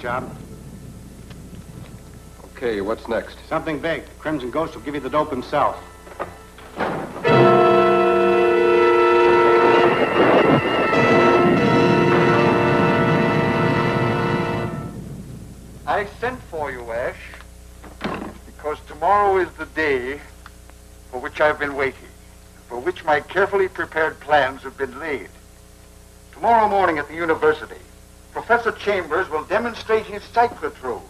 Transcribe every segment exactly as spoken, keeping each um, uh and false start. Job. Okay, what's next? Something big. The Crimson Ghost will give you the dope himself. I sent for you, Ash, because tomorrow is the day for which I've been waiting, for which my carefully prepared plans have been laid. Tomorrow morning at the university, Professor Chambers will demonstrate his cyclotron,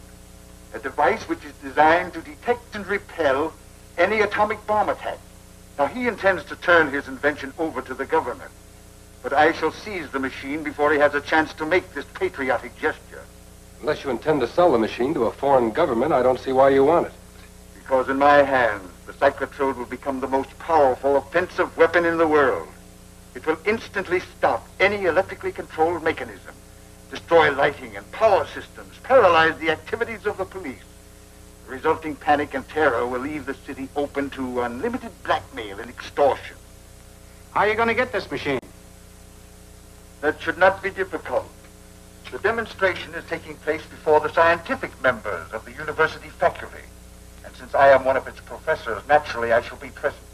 a device which is designed to detect and repel any atomic bomb attack. Now, he intends to turn his invention over to the government, but I shall seize the machine before he has a chance to make this patriotic gesture. Unless you intend to sell the machine to a foreign government, I don't see why you want it. Because in my hands, the cyclotron will become the most powerful offensive weapon in the world. It will instantly stop any electrically controlled mechanism, destroy lighting and power systems, paralyze the activities of the police. The resulting panic and terror will leave the city open to unlimited blackmail and extortion. How are you going to get this machine? That should not be difficult. The demonstration is taking place before the scientific members of the university faculty. And since I am one of its professors, naturally I shall be present.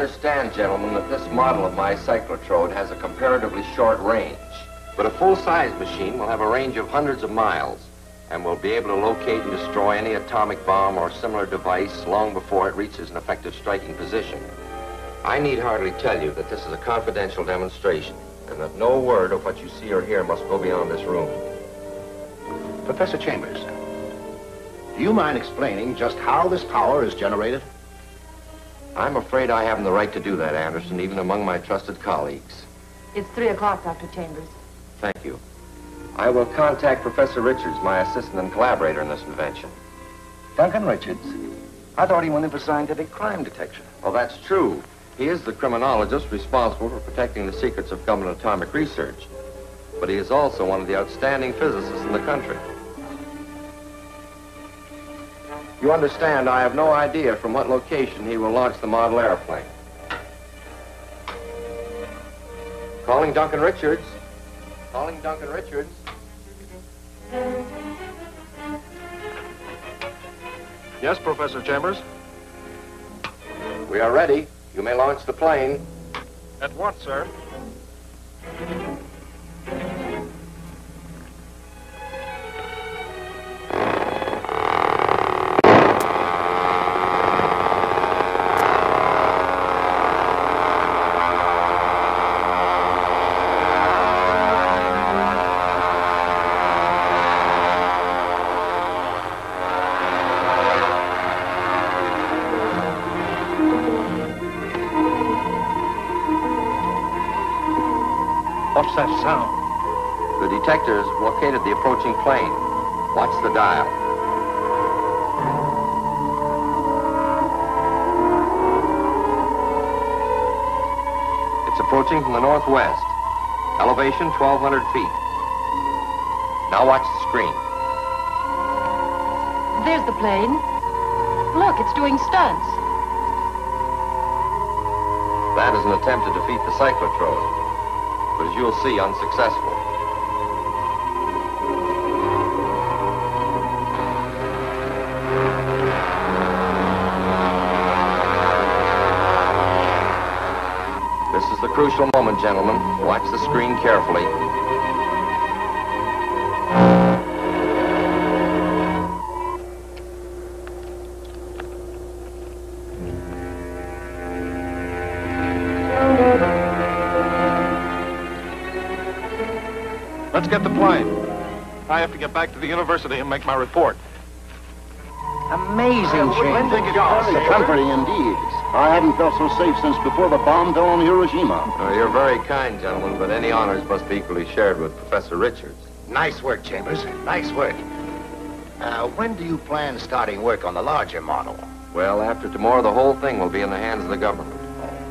Understand, gentlemen, that this model of my cyclotron has a comparatively short range, but a full-size machine will have a range of hundreds of miles and will be able to locate and destroy any atomic bomb or similar device long before it reaches an effective striking position. I need hardly tell you that this is a confidential demonstration and that no word of what you see or hear must go beyond this room. Professor Chambers, do you mind explaining just how this power is generated? I'm afraid I haven't the right to do that, Anderson, even among my trusted colleagues. It's three o'clock, Doctor Chambers. Thank you. I will contact Professor Richards, my assistant and collaborator in this invention. Duncan Richards? I thought he went in for scientific crime detection. Oh, that's true. He is the criminologist responsible for protecting the secrets of government atomic research. But he is also one of the outstanding physicists in the country. You understand, I have no idea from what location he will launch the model airplane. Calling Duncan Richards. Calling Duncan Richards. Yes, Professor Chambers? We are ready. You may launch the plane. At once, sir. Sound. The detectors located the approaching plane. Watch the dial. It's approaching from the northwest. Elevation twelve hundred feet. Now watch the screen. There's the plane. Look, it's doing stunts. That is an attempt to defeat the cyclotron, but as you'll see, unsuccessful. This is the crucial moment, gentlemen. Watch the screen carefully. I I have to get back to the university and make my report. Amazing change. It's comforting indeed. I haven't felt so safe since before the bomb fell on Hiroshima. Oh, you're very kind, gentlemen, but any honors must be equally shared with Professor Richards. Nice work, Chambers. Nice work. Uh, when do you plan starting work on the larger model? Well, after tomorrow, the whole thing will be in the hands of the government.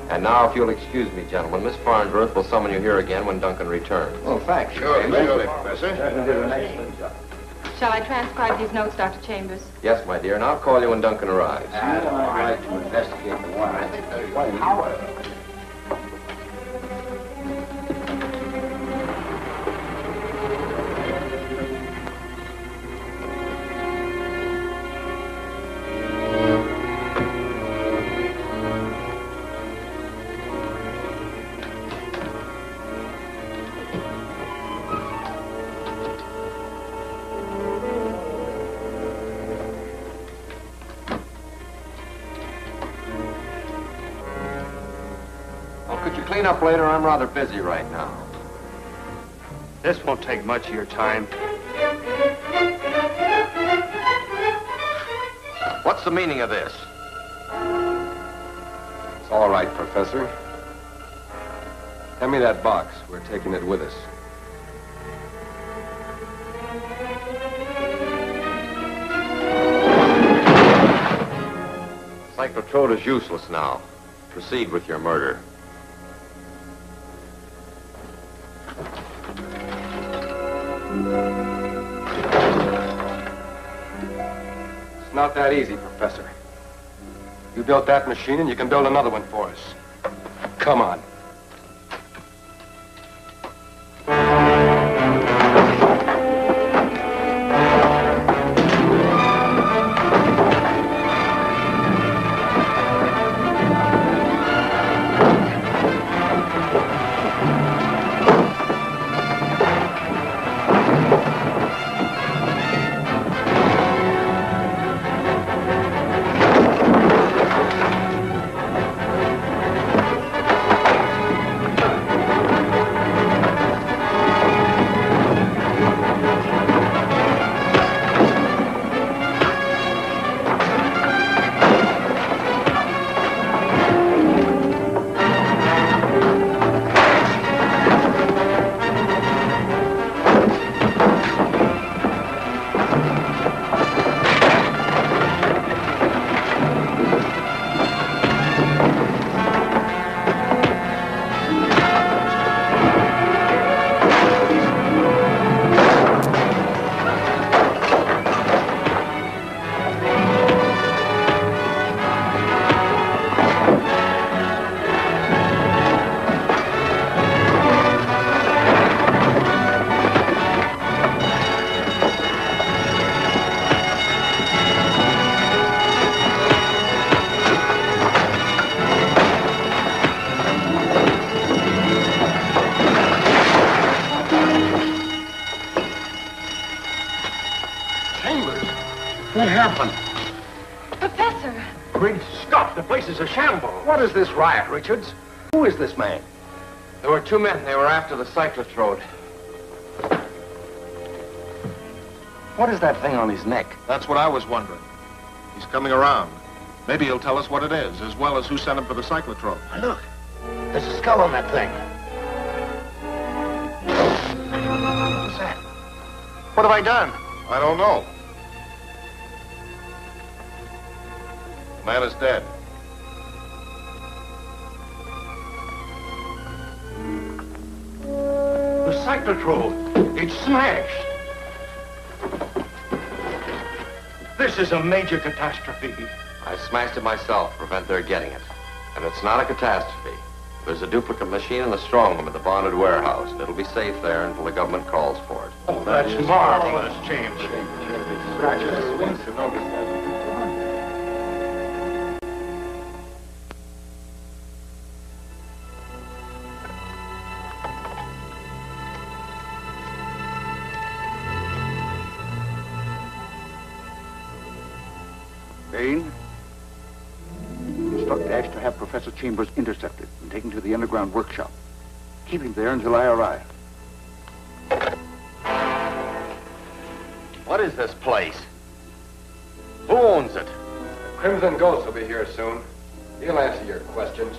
And now, if you'll excuse me, gentlemen, Miss Farnsworth will summon you here again when Duncan returns. Oh, thanks. Sure, surely, Professor. Shall I transcribe these notes, Doctor Chambers? Yes, my dear, and I'll call you when Duncan arrives. I'd like to investigate the wire. I think there's quite an hour. Clean up later. I'm rather busy right now. This won't take much of your time. What's the meaning of this? It's all right, Professor. Hand me that box. We're taking it with us. Cyclotron is useless now. Proceed with your murder. It's not that easy, Professor. You built that machine, and you can build another one for us. Come on. What is this riot, Richards? Who is this man? There were two men. They were after the cyclotron. What is that thing on his neck? That's what I was wondering. He's coming around. Maybe he'll tell us what it is, as well as who sent him for the cyclotron. Look, there's a skull on that thing. What's that? What have I done? I don't know. The man is dead. Patrol. It's smashed. This is a major catastrophe. I smashed it myself to prevent their getting it. And it's not a catastrophe. There's a duplicate machine in the strong room at the bonded warehouse. It'll be safe there until the government calls for it. Oh, that's marvelous, James. Congratulations. Professor Chambers intercepted and taken to the underground workshop. Keep him there until I arrive. What is this place? Who owns it? The Crimson Ghost will be here soon. He'll answer your questions.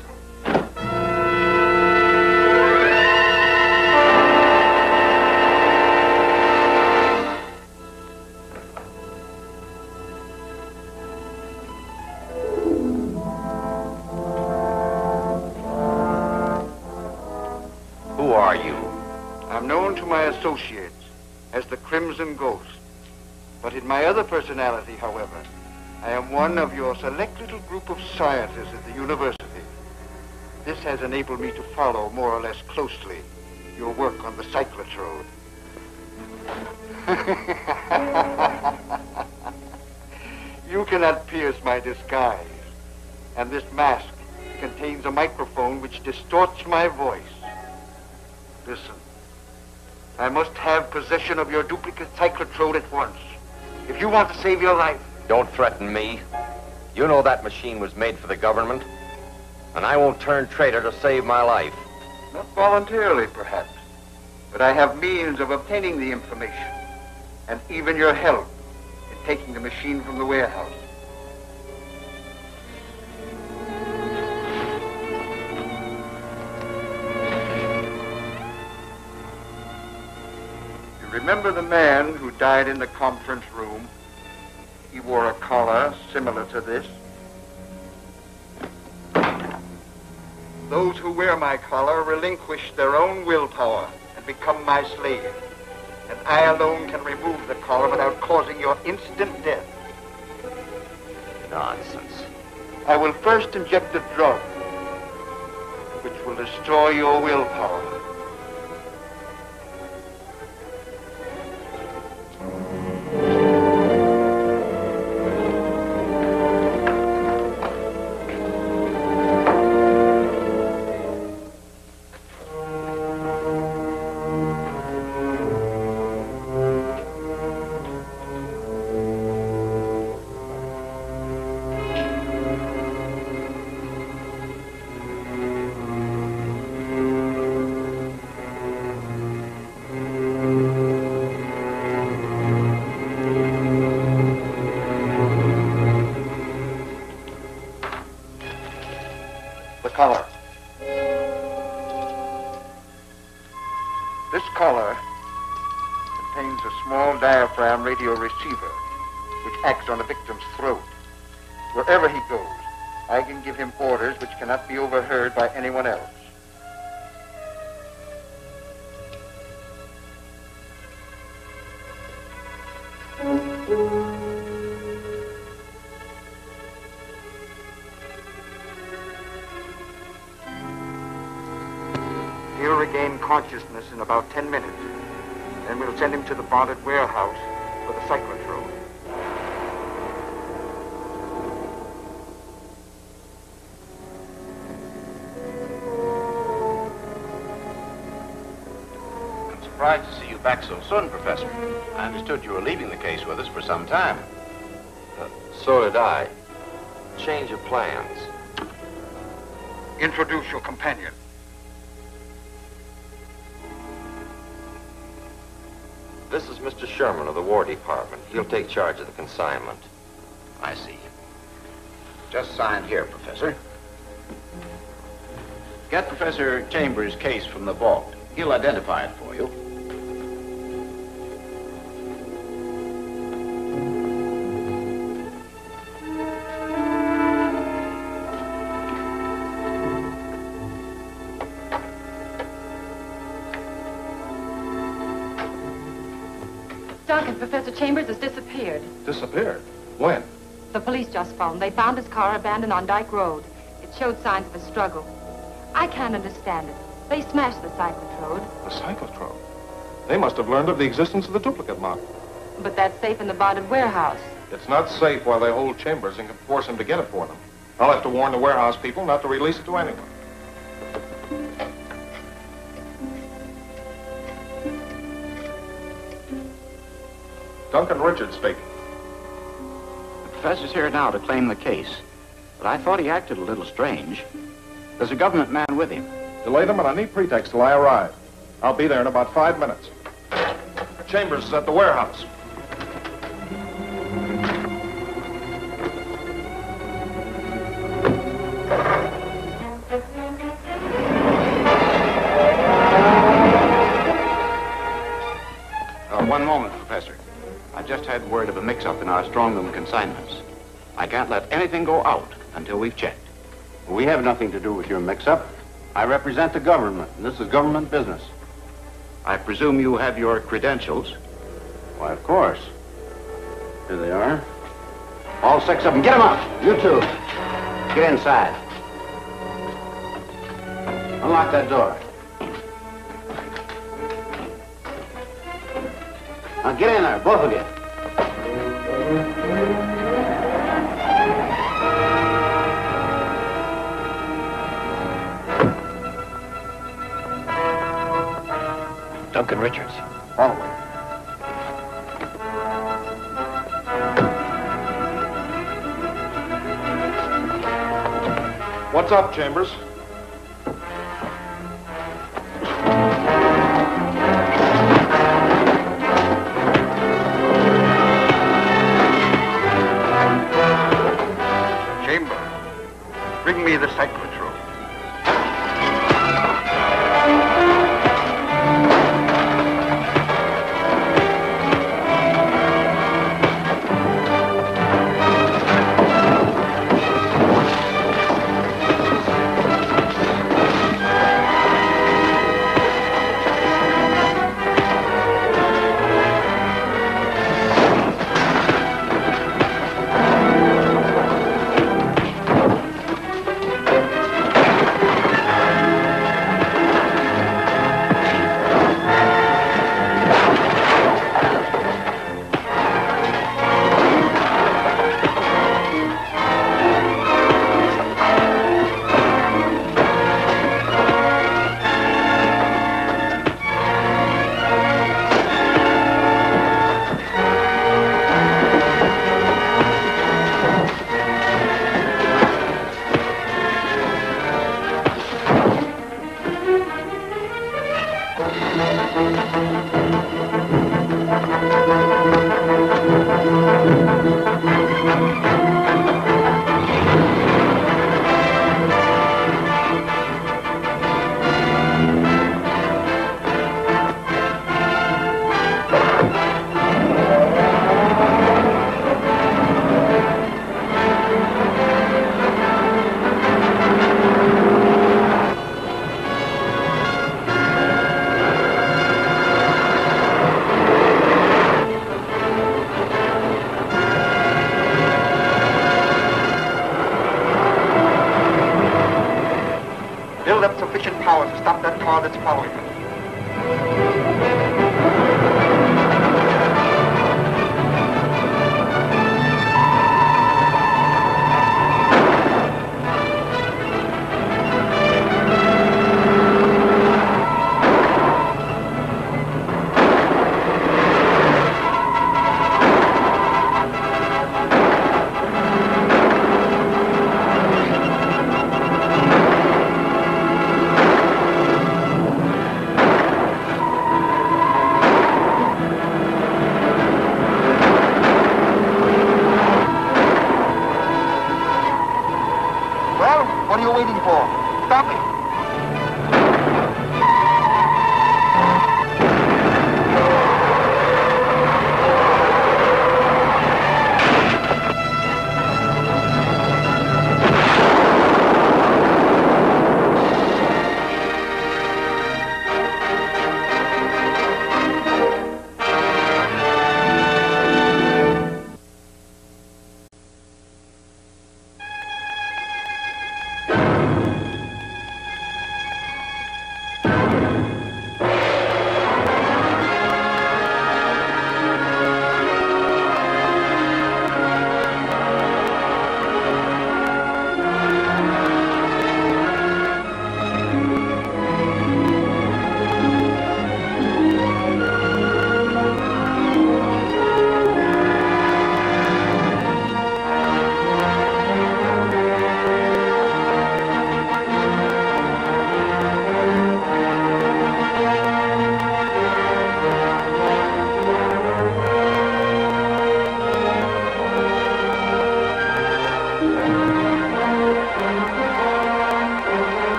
Who are you? I'm known to my associates as the Crimson Ghost. But in my other personality, however, I am one of your select little group of scientists at the university. This has enabled me to follow, more or less closely, your work on the cyclotron. You cannot pierce my disguise. And this mask contains a microphone which distorts my voice. Listen, I must have possession of your duplicate cyclotron at once. If you want to save your life. Don't threaten me. You know that machine was made for the government. And I won't turn traitor to save my life. Not voluntarily, perhaps. But I have means of obtaining the information. And even your help in taking the machine from the warehouse. Remember the man who died in the conference room? He wore a collar similar to this. Those who wear my collar relinquish their own willpower and become my slaves. And I alone can remove the collar without causing your instant death. Nonsense. I will first inject a drug, which will destroy your willpower. Radio receiver, which acts on the victim's throat. Wherever he goes, I can give him orders which cannot be overheard by anyone else. He'll regain consciousness in about ten minutes, and we'll send him to the bonded warehouse. The cyclotron. I'm surprised to see you back so soon, Professor. I understood you were leaving the case with us for some time. Uh, so did I. Change of plans. Introduce your companion. This is Mister Sherman of the War Department. He'll take charge of the consignment. I see. Just sign here, Professor. Get Professor Chambers' case from the vault. He'll identify it for you. Professor Chambers has disappeared. Disappeared? When? The police just phoned. They found his car abandoned on Dyke Road. It showed signs of a struggle. I can't understand it. They smashed the cyclotron. The cyclotron? They must have learned of the existence of the duplicate model. But that's safe in the bonded warehouse. It's not safe while they hold Chambers and can force him to get it for them. I'll have to warn the warehouse people not to release it to anyone. Duncan Richards speaking. The professor's here now to claim the case, but I thought he acted a little strange. There's a government man with him. Delay them on any pretext till I arrive. I'll be there in about five minutes. Chambers is at the warehouse. one moment, Professor. I just had word of a mix-up in our strong room consignments. I can't let anything go out until we've checked. We have nothing to do with your mix-up. I represent the government, and this is government business. I presume you have your credentials. Why, of course. Here they are. All six of them. Get them out. You two. Get inside. Unlock that door. Now get in there, both of you. Duncan Richards. Follow me. What's up, Chambers? Chambers, bring me the cyclotron.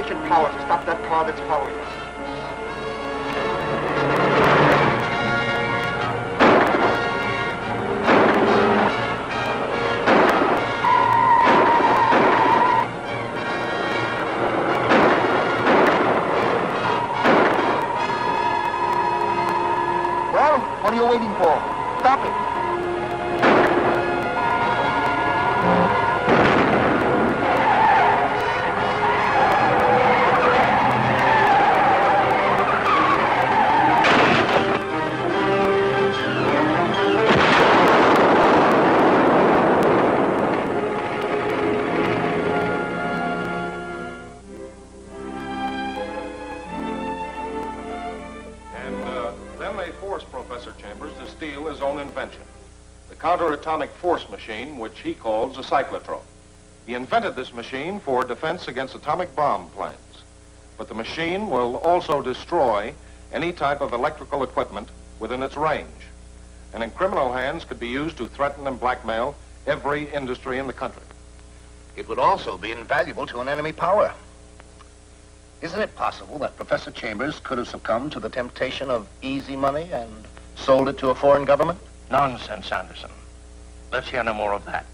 sufficient power to stop that car that's following us. Atomic force machine, which he calls a cyclotron. He invented this machine for defense against atomic bomb plants. But the machine will also destroy any type of electrical equipment within its range, and in criminal hands could be used to threaten and blackmail every industry in the country. It would also be invaluable to an enemy power. Isn't it possible that Professor Chambers could have succumbed to the temptation of easy money and sold it to a foreign government? Nonsense, Anderson. Let's hear no more of that.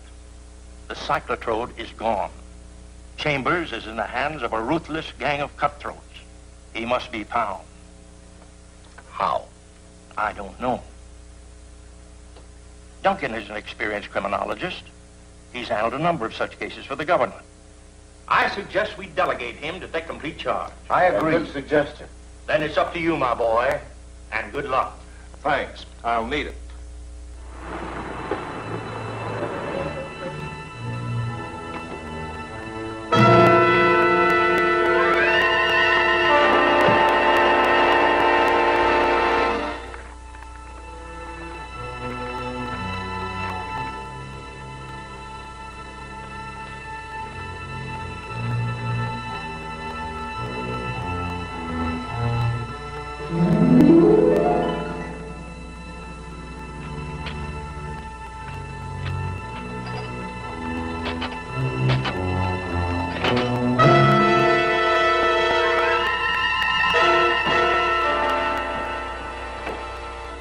The cyclotron is gone. Chambers is in the hands of a ruthless gang of cutthroats. He must be found. How? I don't know. Duncan is an experienced criminologist. He's handled a number of such cases for the government. I suggest we delegate him to take complete charge. I agree. That's a good suggestion. Then it's up to you, my boy, and good luck. Thanks. I'll need it.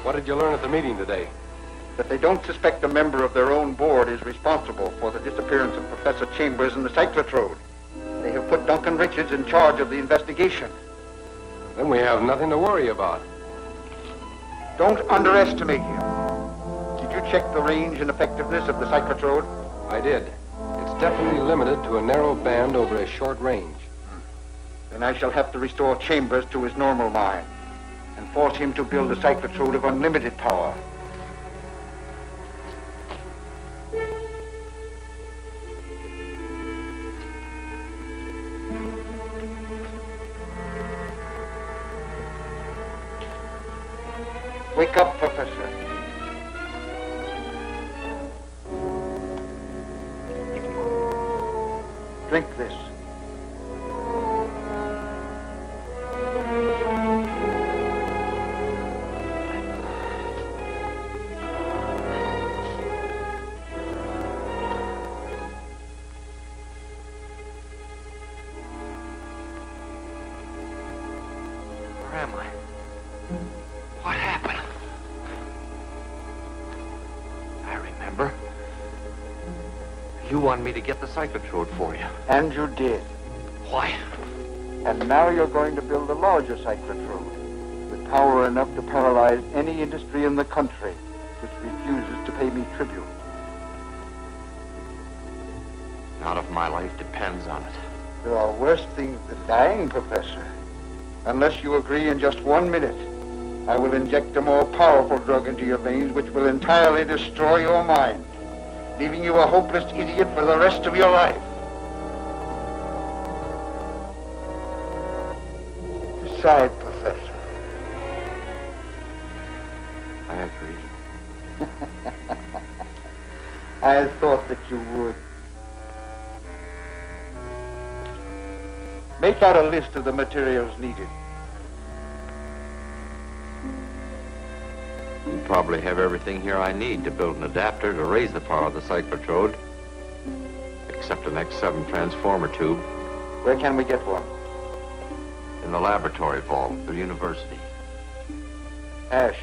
What did you learn at the meeting today? That they don't suspect a member of their own board is responsible for the disappearance of Professor Chambers and the cyclotron. They have put Duncan Richards in charge of the investigation. Then we have nothing to worry about. Don't underestimate him. Did you check the range and effectiveness of the cyclotron? I did. It's definitely limited to a narrow band over a short range. Hmm. Then I shall have to restore Chambers to his normal mind and force him to build a cyclotron of unlimited power. Wake up, Professor. Drink this. Wanted me to get the cyclotron for you. And you did. Why? And now you're going to build a larger cyclotron with power enough to paralyze any industry in the country which refuses to pay me tribute. Not if my life depends on it. There are worse things than dying, Professor. Unless you agree in just one minute, I will inject a more powerful drug into your veins which will entirely destroy your mind, leaving you a hopeless idiot for the rest of your life. Decide, Professor. I agree. I thought that you would. Make out a list of the materials needed. Probably have everything here I need to build an adapter to raise the power of the cyclotron, except an X seven transformer tube. Where can we get one? in the laboratory vault at the university. Ash,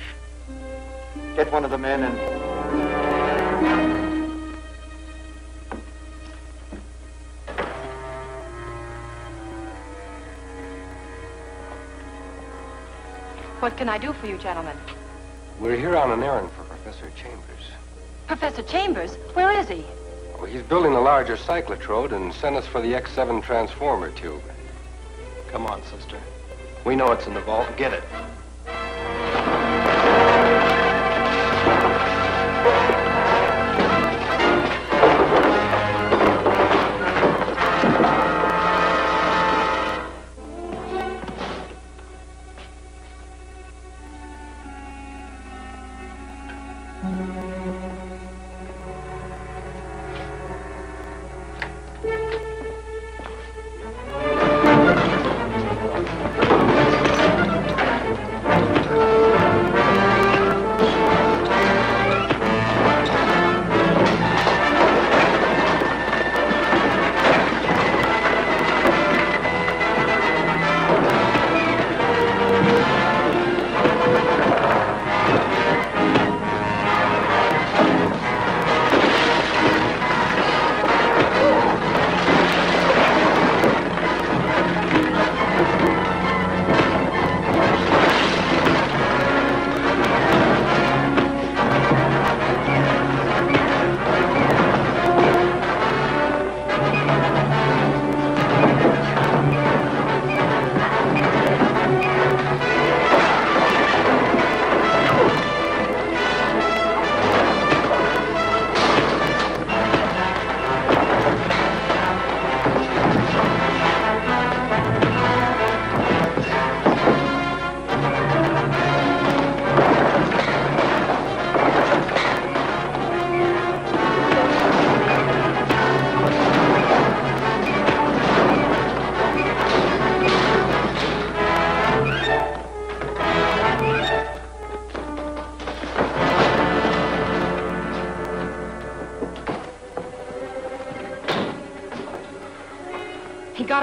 get one of the men and... What can I do for you, gentlemen? We're here on an errand for Professor Chambers. Professor Chambers? Where is he? Well, he's building a larger cyclotron and sent us for the X seven transformer tube. Come on, sister. We know it's in the vault. Get it.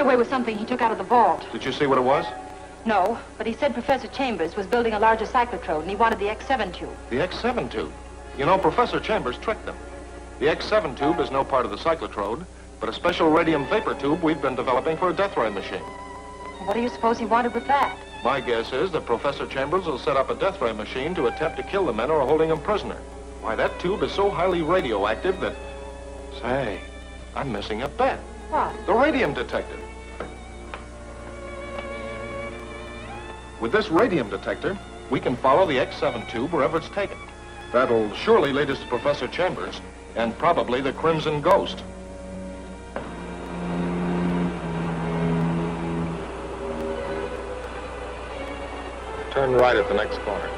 Away with something he took out of the vault. Did you see what it was? No, but he said Professor Chambers was building a larger cyclotron and he wanted the X seven tube. The X seven tube? You know, Professor Chambers tricked them. The X seven tube is no part of the cyclotron, but a special radium vapor tube we've been developing for a death ray machine. What do you suppose he wanted with that? My guess is that Professor Chambers will set up a death ray machine to attempt to kill the men who are holding him prisoner. Why, that tube is so highly radioactive that... Say, I'm missing a bet. What? The radium detector. With this radium detector, we can follow the X seven tube wherever it's taken. That'll surely lead us to Professor Chambers and probably the Crimson Ghost. Turn right at the next corner.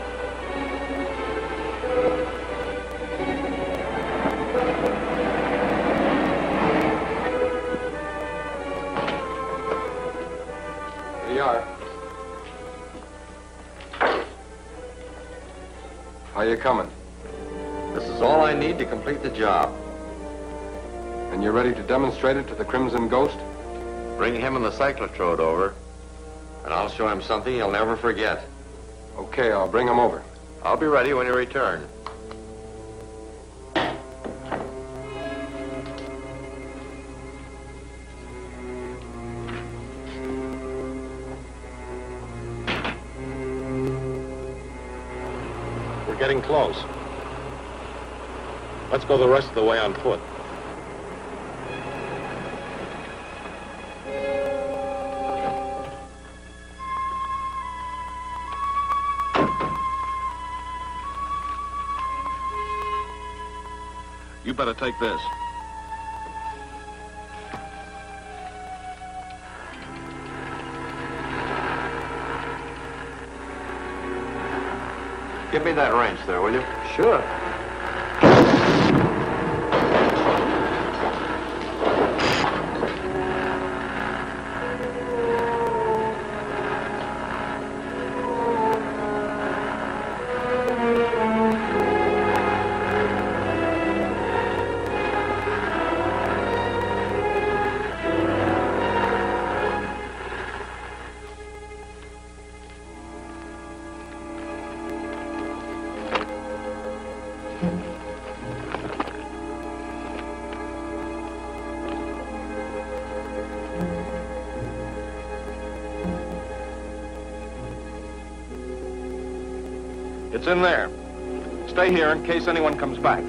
Here you are. How you coming? This is all I need to complete the job. And you're ready to demonstrate it to the Crimson Ghost? Bring him and the cyclotron over, and I'll show him something he'll never forget. Okay, I'll bring him over. I'll be ready when you return. Getting close. Let's go the rest of the way on foot. You better take this. Give me that wrench there, will you? Sure. It's in there. Stay here in case anyone comes back.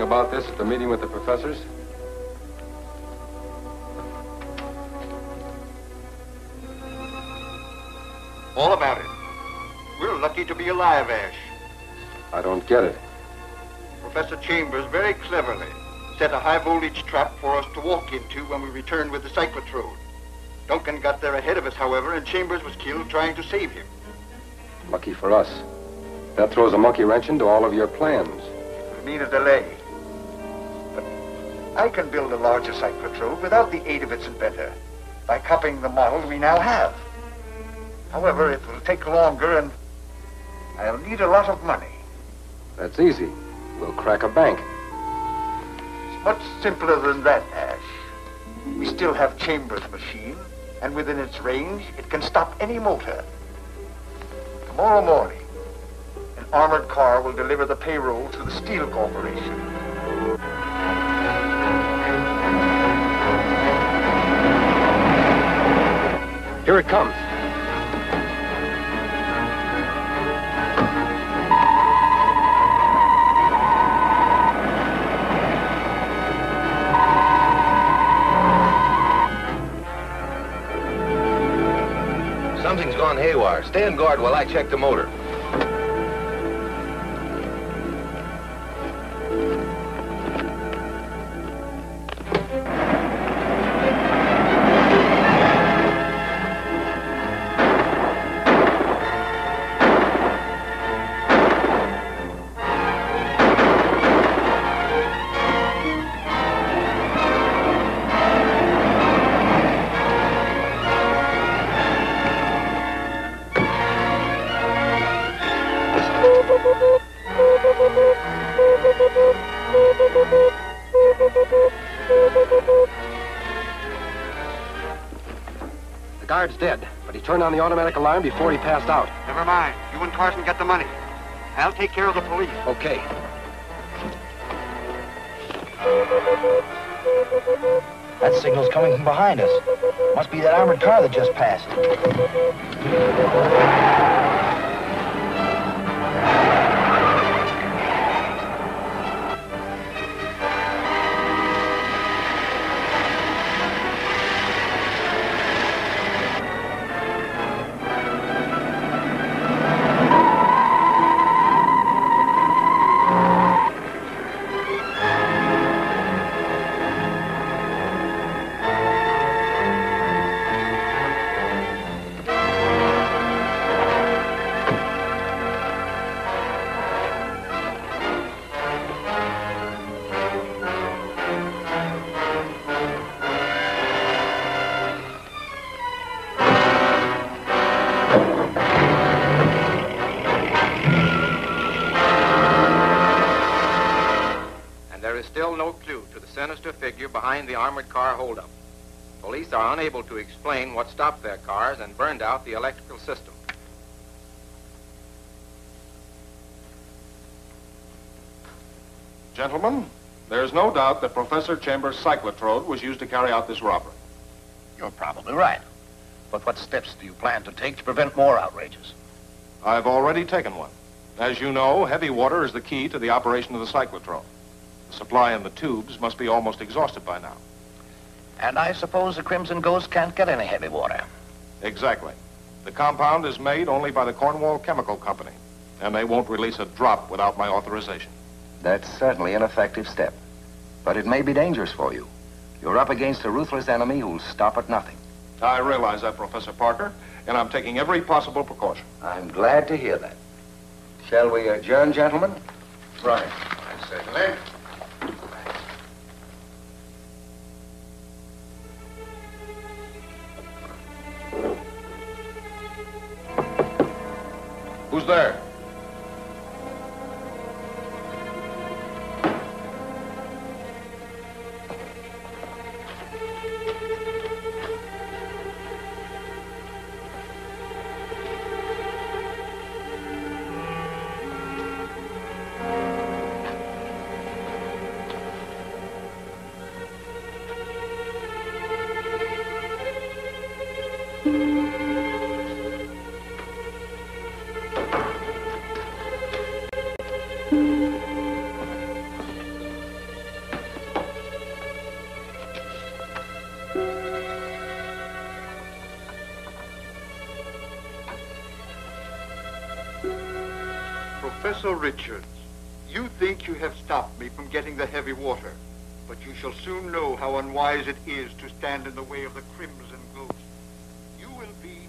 About this at the meeting with the professors? All about it. We're lucky to be alive, Ash. I don't get it. Professor Chambers very cleverly set a high voltage trap for us to walk into when we returned with the cyclotron. Duncan got there ahead of us, however, and Chambers was killed trying to save him. Lucky for us. That throws a monkey wrench into all of your plans. It'll mean a delay. But I can build a larger cyclotron without the aid of its inventor by copying the model we now have. However, it will take longer and I'll need a lot of money. That's easy. We'll crack a bank. It's much simpler than that, Ash. We still have Chambers' machine, and within its range, it can stop any motor. Tomorrow morning, an armored car will deliver the payroll to the Steel Corporation. Here it comes. Something's gone haywire. Stand guard while I check the motor. Guard's dead, but he turned on the automatic alarm before he passed out. Never mind. You and Carson get the money. I'll take care of the police. Okay. That signal's coming from behind us. Must be that armored car that just passed. Sinister figure behind the armored car holdup. Police are unable to explain what stopped their cars and burned out the electrical system. Gentlemen, there's no doubt that Professor Chambers' cyclotron was used to carry out this robbery. You're probably right. But what steps do you plan to take to prevent more outrages? I've already taken one. As you know, heavy water is the key to the operation of the cyclotron. The supply in the tubes must be almost exhausted by now. And I suppose the Crimson Ghost can't get any heavy water. Exactly. The compound is made only by the Cornwall Chemical Company, and they won't release a drop without my authorization. That's certainly an effective step, but it may be dangerous for you. You're up against a ruthless enemy who'll stop at nothing. I realize that, Professor Parker, and I'm taking every possible precaution. I'm glad to hear that. Shall we adjourn, gentlemen? Right. Certainly. Who's there? Professor Richards, you think you have stopped me from getting the heavy water, but you shall soon know how unwise it is to stand in the way of the Crimson Ghost. You will be...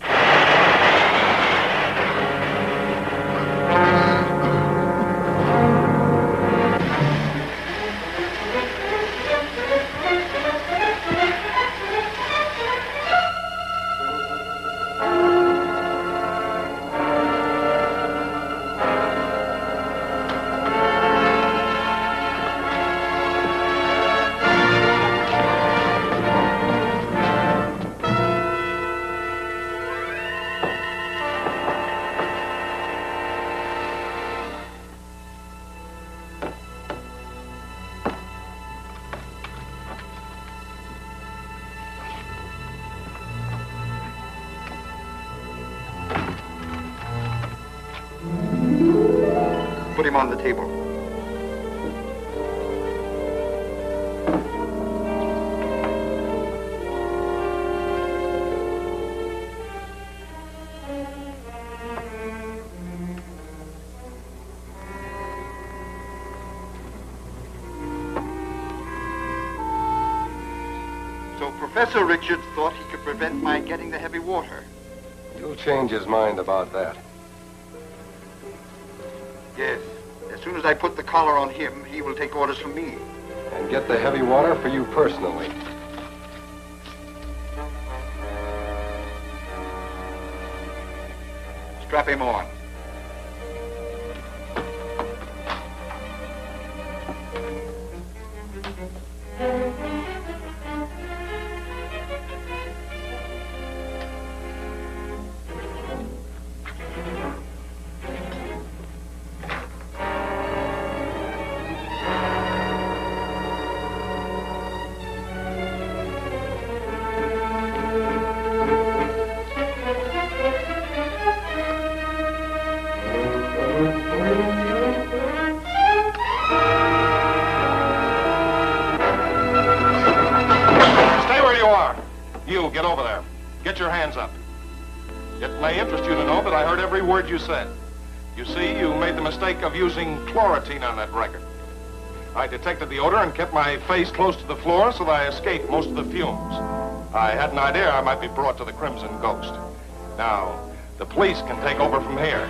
put him on the table. So Professor Richards thought he could prevent my getting the heavy water. He'll change his mind about that. Yes. As soon as I put the collar on him, he will take orders from me. And get the heavy water for you personally. Strap him on. You said. You see, you made the mistake of using chlorine on that record. I detected the odor and kept my face close to the floor so that I escaped most of the fumes. I had an idea I might be brought to the Crimson Ghost. Now, the police can take over from here.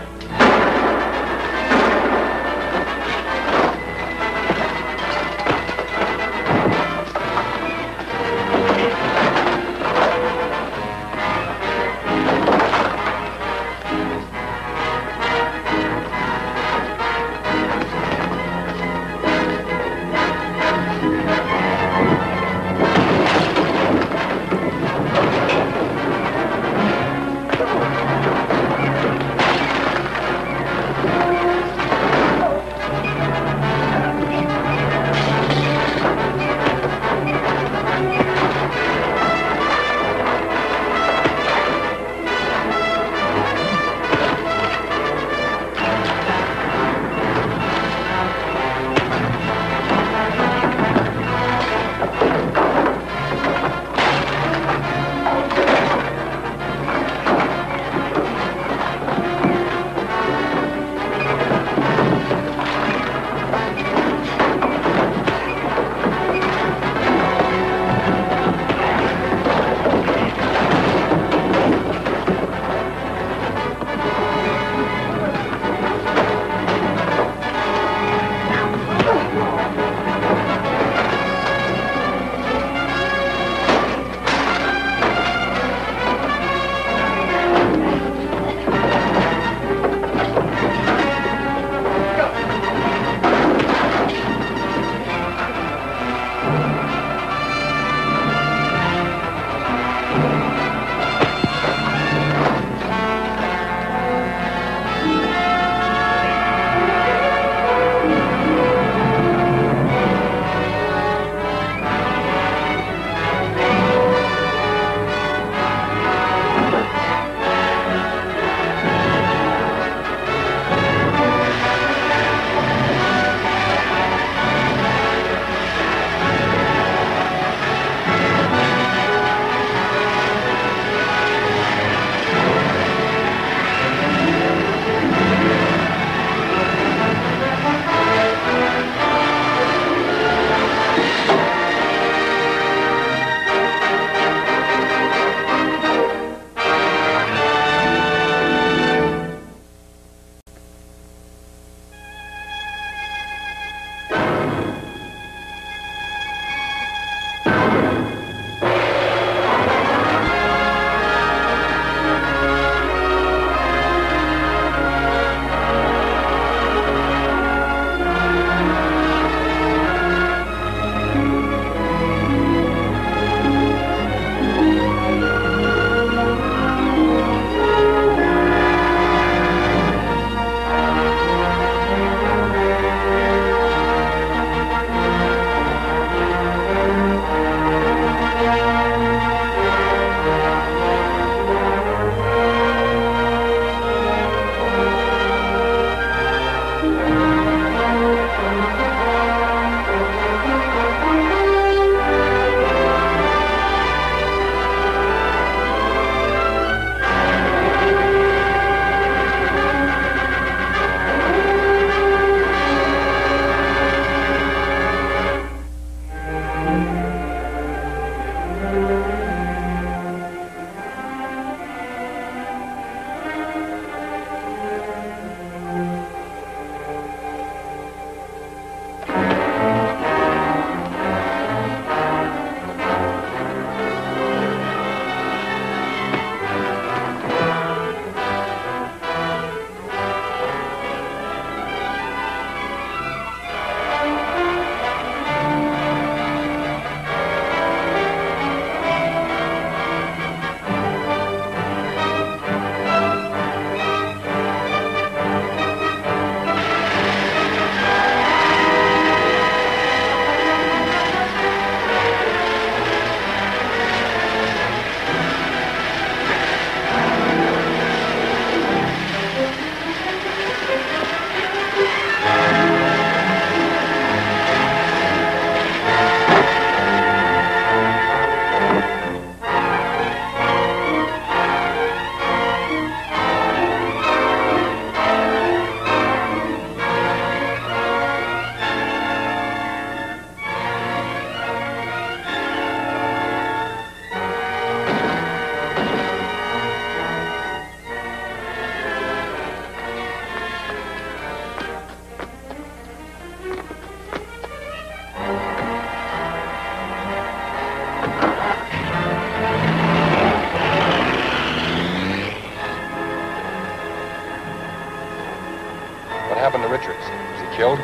killed?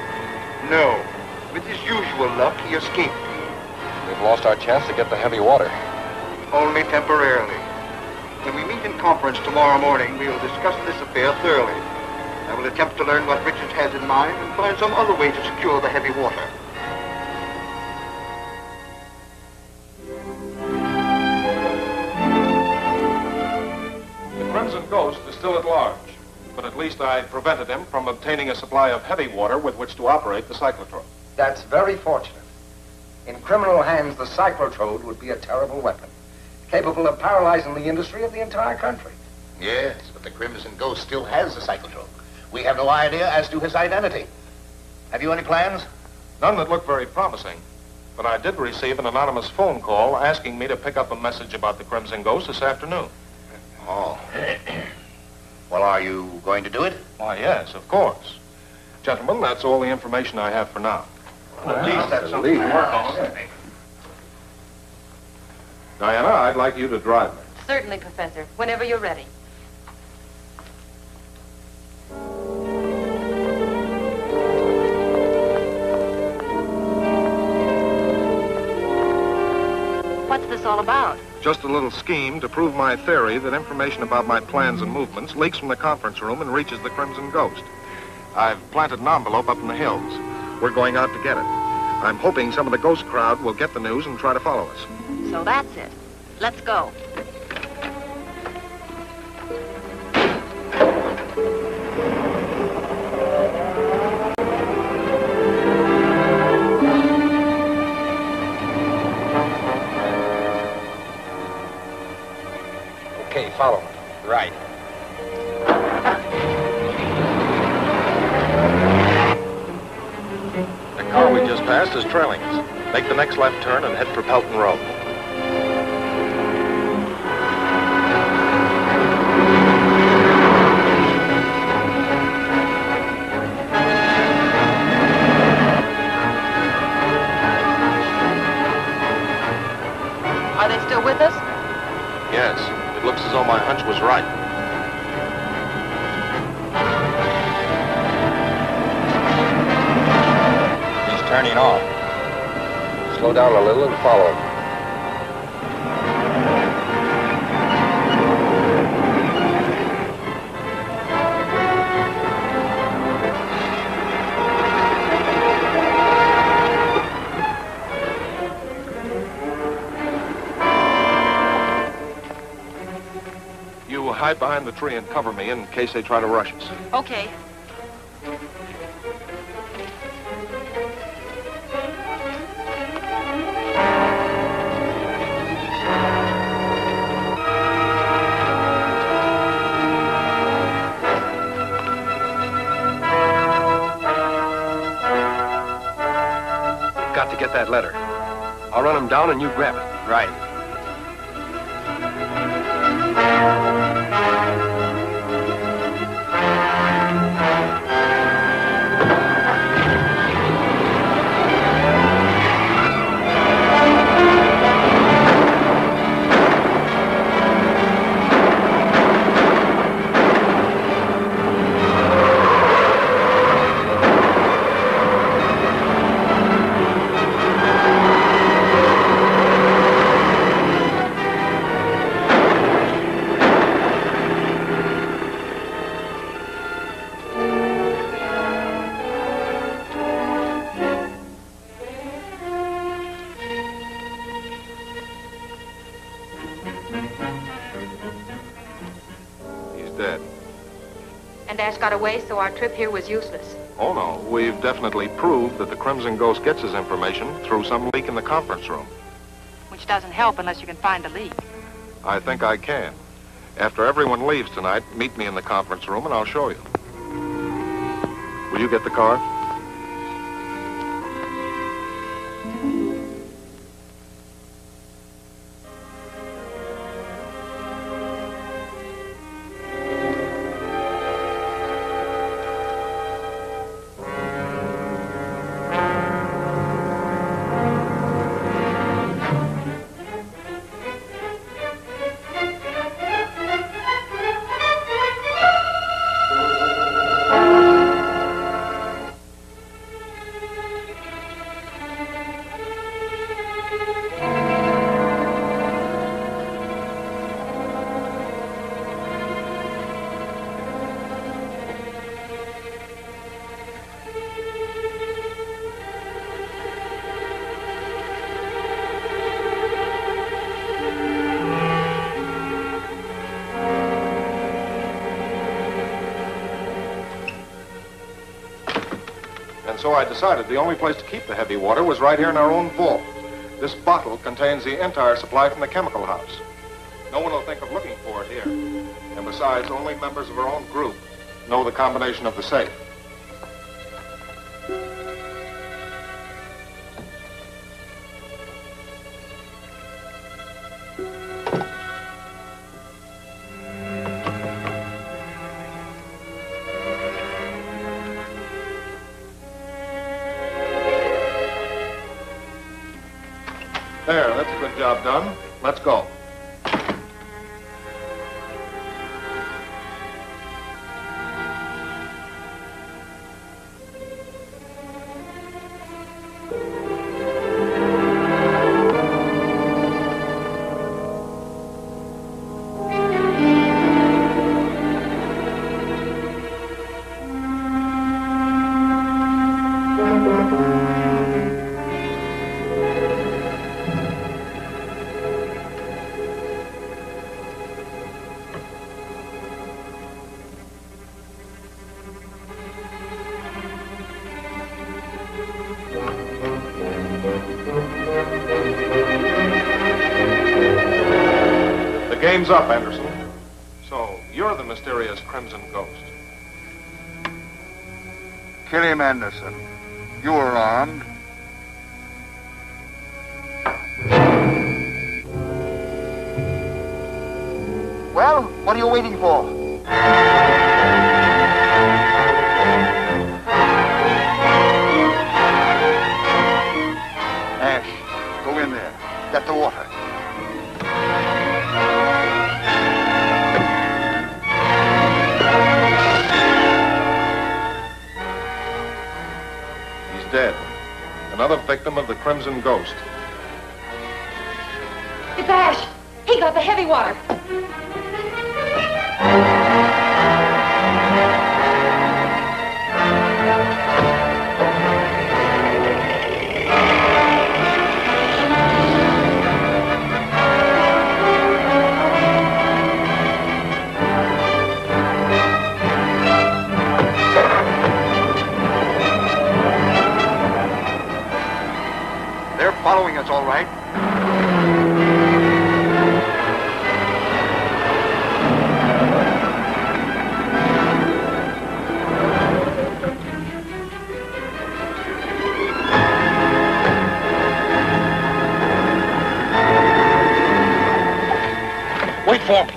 No. With his usual luck, he escaped me. We've lost our chance to get the heavy water. Only temporarily. When we meet in conference tomorrow morning, we'll discuss this affair thoroughly. I will attempt to learn what Richards has in mind and find some other way to secure the heavy water. The Crimson Ghost is still at large, but at least I prevented him from obtaining a supply of heavy water with which to operate the cyclotron. That's very fortunate. In criminal hands, the cyclotron would be a terrible weapon, capable of paralyzing the industry of the entire country. Yes, but the Crimson Ghost still has the cyclotron. We have no idea as to his identity. Have you any plans? None that look very promising. But I did receive an anonymous phone call asking me to pick up a message about the Crimson Ghost this afternoon. Oh. Well, are you going to do it? Why, yes, of course. Gentlemen, that's all the information I have for now. Well, at least that's something to work on. Diana, I'd like you to drive me. Certainly, Professor, whenever you're ready. What's this all about? Just a little scheme to prove my theory that information about my plans and movements leaks from the conference room and reaches the Crimson Ghost. I've planted an envelope up in the hills. We're going out to get it. I'm hoping some of the ghost crowd will get the news and try to follow us. So that's it. Let's go. Okay, follow me. Right. The car we just passed is trailing us. Make the next left turn and head for Pelton Road. My hunch was right. He's turning off. Slow down a little and follow him. Hide behind the tree and cover me in case they try to rush us. Okay. Got to get that letter. I'll run him down and you grab it. Right. Got away, so our trip here was useless. Oh, no. We've definitely proved that the Crimson Ghost gets his information through some leak in the conference room. Which doesn't help unless you can find a leak. I think I can. After everyone leaves tonight, meet me in the conference room and I'll show you. Will you get the car? And so I decided the only place to keep the heavy water was right here in our own vault. This bottle contains the entire supply from the chemical house. No one will think of looking for it here. And besides, only members of our own group know the combination of the safe. There, that's a good job done. Let's go. Time's up, Anderson. So, you're the mysterious Crimson Ghost. Kill him, Anderson. You were armed. Well, what are you waiting for? Ash, go in there. Get the water. Dead. Another victim of the Crimson Ghost. It's Ash. He got the heavy water. Following us, all right. Wait for me.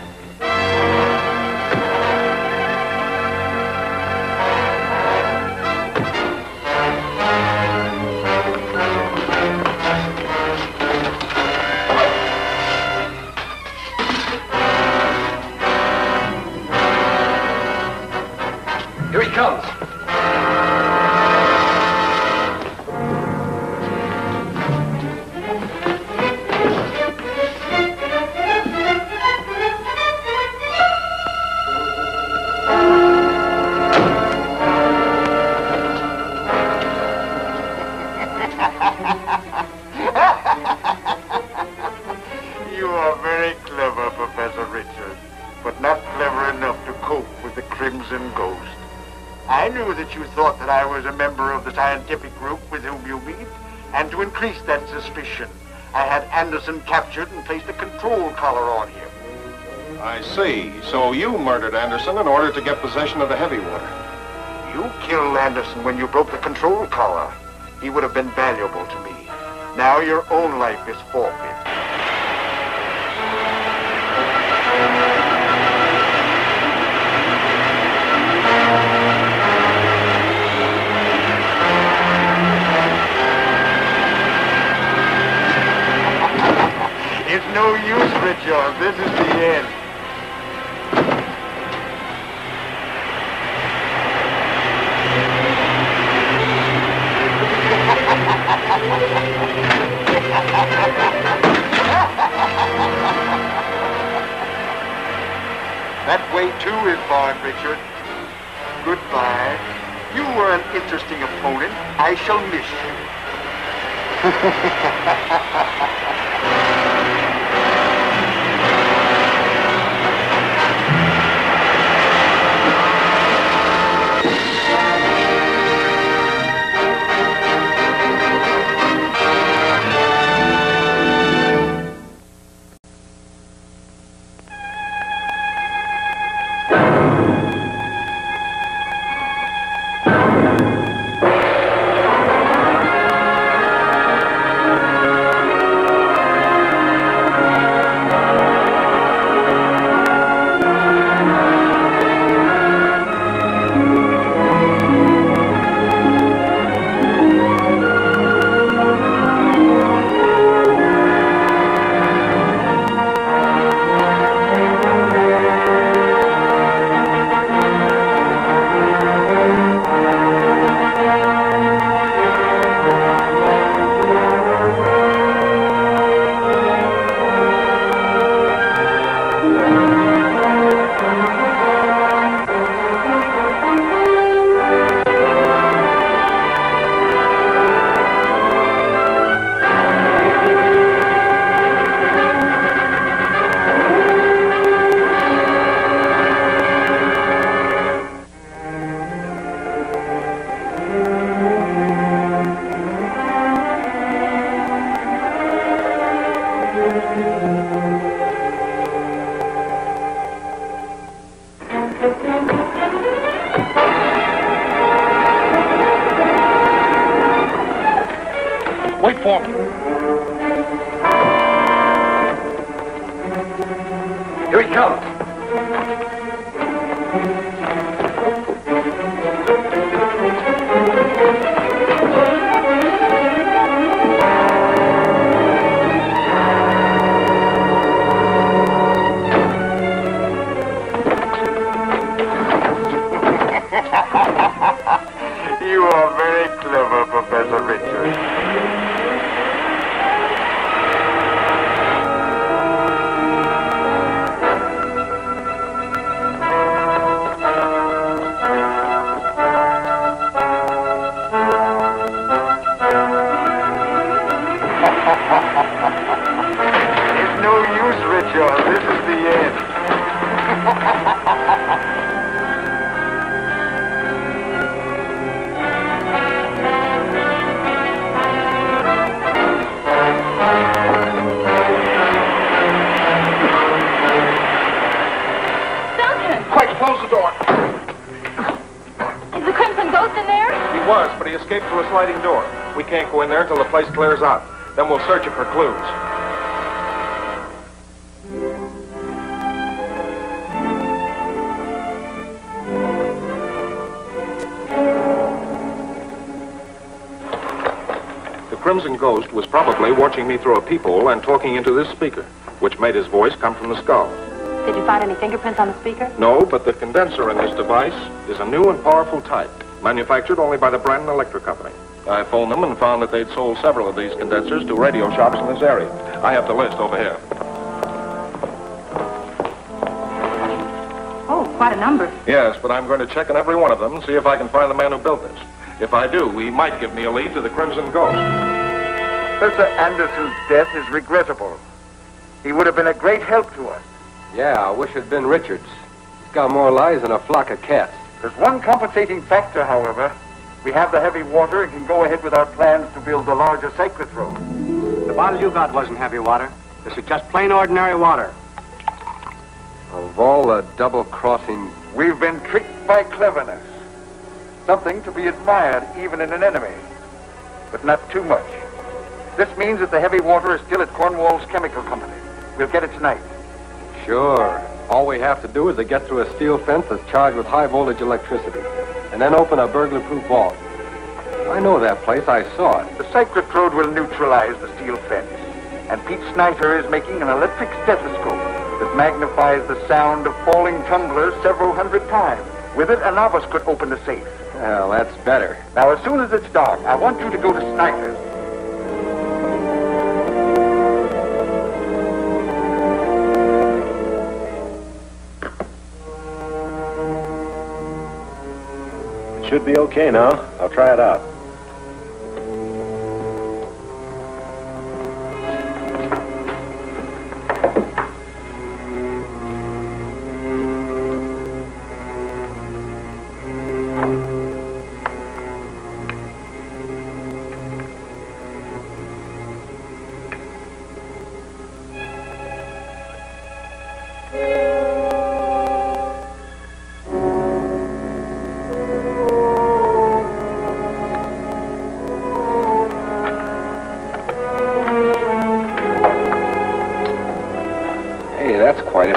I had Anderson captured and placed a control collar on him. I see. So you murdered Anderson in order to get possession of the heavy water. You killed Anderson when you broke the control collar. He would have been valuable to me. Now your own life is forfeit. It's no use, Richard. This is the end. That way, too, is barred, Richard. Goodbye. You were an interesting opponent. I shall miss you. Wait for me. Here he comes. You are very clever, Professor Richards. Through a sliding door. We can't go in there until the place clears out. Then we'll search it for clues. The Crimson Ghost was probably watching me through a peephole and talking into this speaker, which made his voice come from the skull. Did you find any fingerprints on the speaker? No, but the condenser in this device is a new and powerful type. Manufactured only by the Brandon Electric Company. I phoned them and found that they'd sold several of these condensers to radio shops in this area. I have the list over here. Oh, quite a number. Yes, but I'm going to check on every one of them and see if I can find the man who built this. If I do, he might give me a lead to the Crimson Ghost. Professor Anderson's death is regrettable. He would have been a great help to us. Yeah, I wish it had been Richards. He's got more lies than a flock of cats. There's one compensating factor, however. We have the heavy water and can go ahead with our plans to build the larger cyclotron. The bottle you got wasn't heavy water. This is just plain ordinary water. Of all the double-crossing... We've been tricked by cleverness. Something to be admired even in an enemy. But not too much. This means that the heavy water is still at Cornwall's Chemical Company. We'll get it tonight. Sure. All we have to do is to get through a steel fence that's charged with high-voltage electricity, and then open a burglar-proof vault. I know that place. I saw it. The cyclotron will neutralize the steel fence, and Pete Snyder is making an electric stethoscope that magnifies the sound of falling tumblers several hundred times. With it, a novice could open the safe. Well, that's better. Now, as soon as it's dark, I want you to go to Snyder's. Should be okay now. I'll try it out.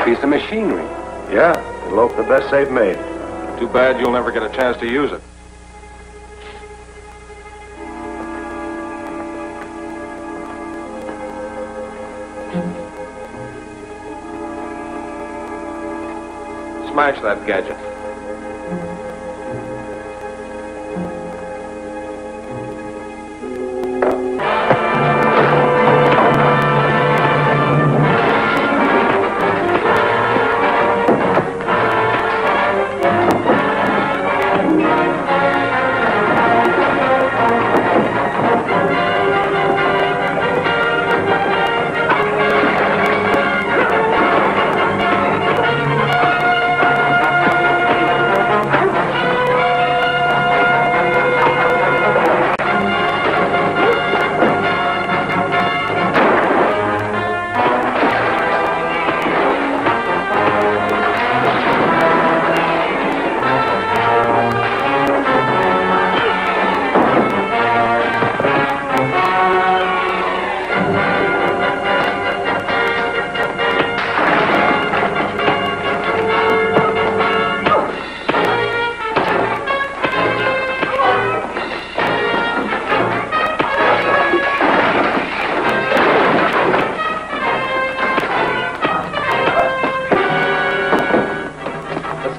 Piece of machinery. Yeah, it'll look the best they've made. Too bad you'll never get a chance to use it. Smash that gadget.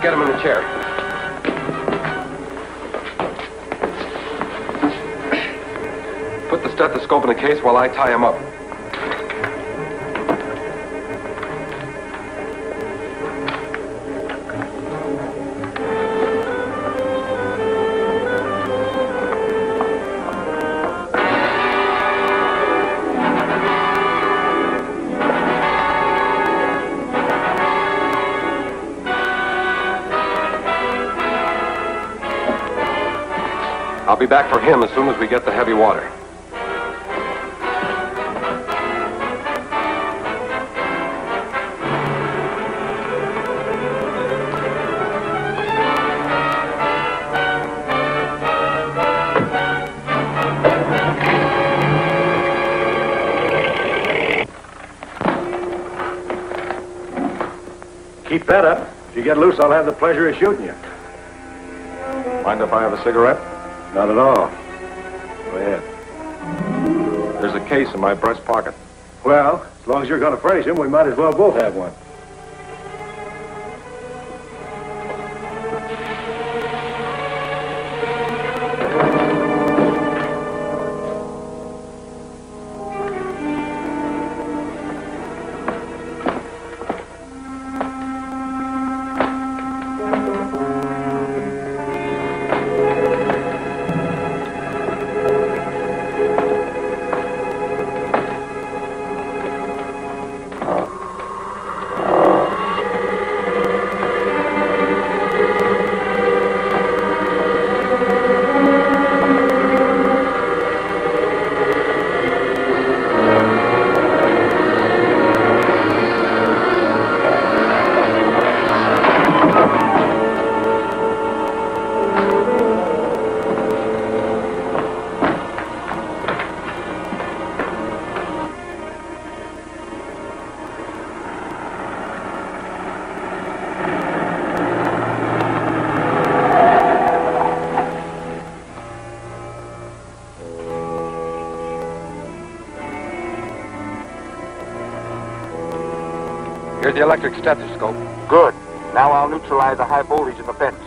get him in the chair. Put the stethoscope in the case while I tie him up. I'll be back for him as soon as we get the heavy water. Keep that up. If you get loose, I'll have the pleasure of shooting you. Mind if I have a cigarette? Not at all. Go ahead. There's a case in my breast pocket. Well, as long as you're going to furnish him, we might as well both have one. The electric stethoscope. Good. Now I'll neutralize the high voltage in the fence.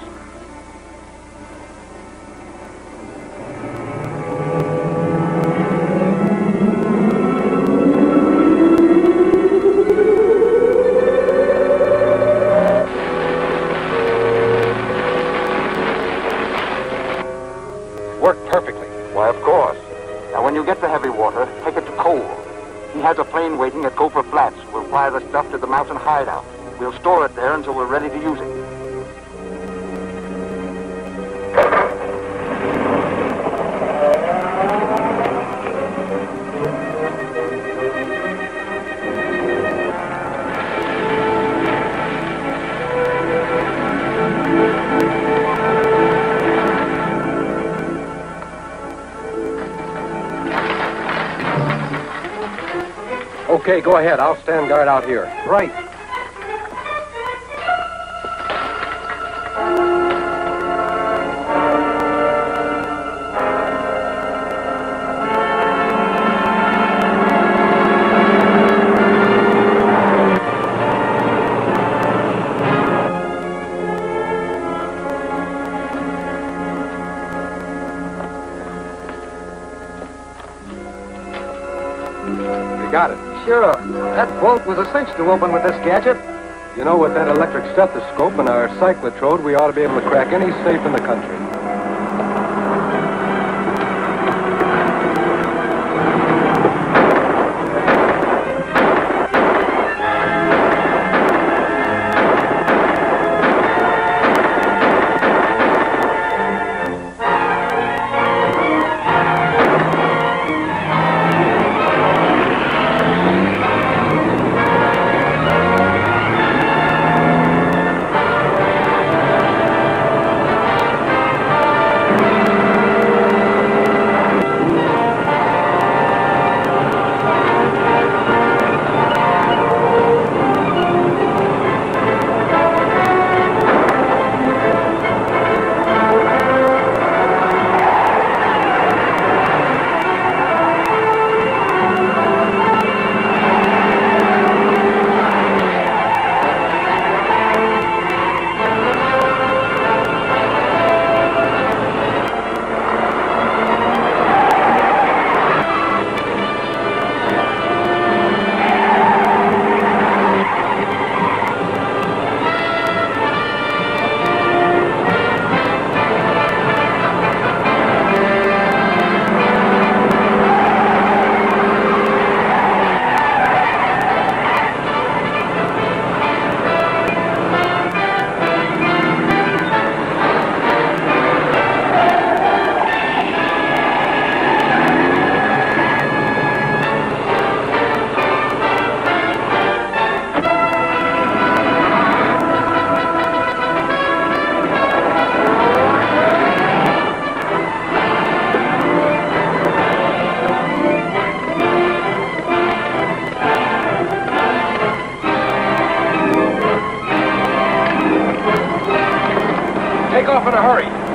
Worked perfectly. Why, of course. Now when you get the heavy water, take it to Cole. He has a plane waiting at Gopher Flats. We'll wire the stuff to the mountain hideout. We'll store it there until we're ready to use it. Okay, go ahead. I'll stand guard out here. Right. Was a cinch to open with this gadget. You know, with that electric stethoscope and our cyclotron, we ought to be able to crack any safe in the country. take off in a hurry.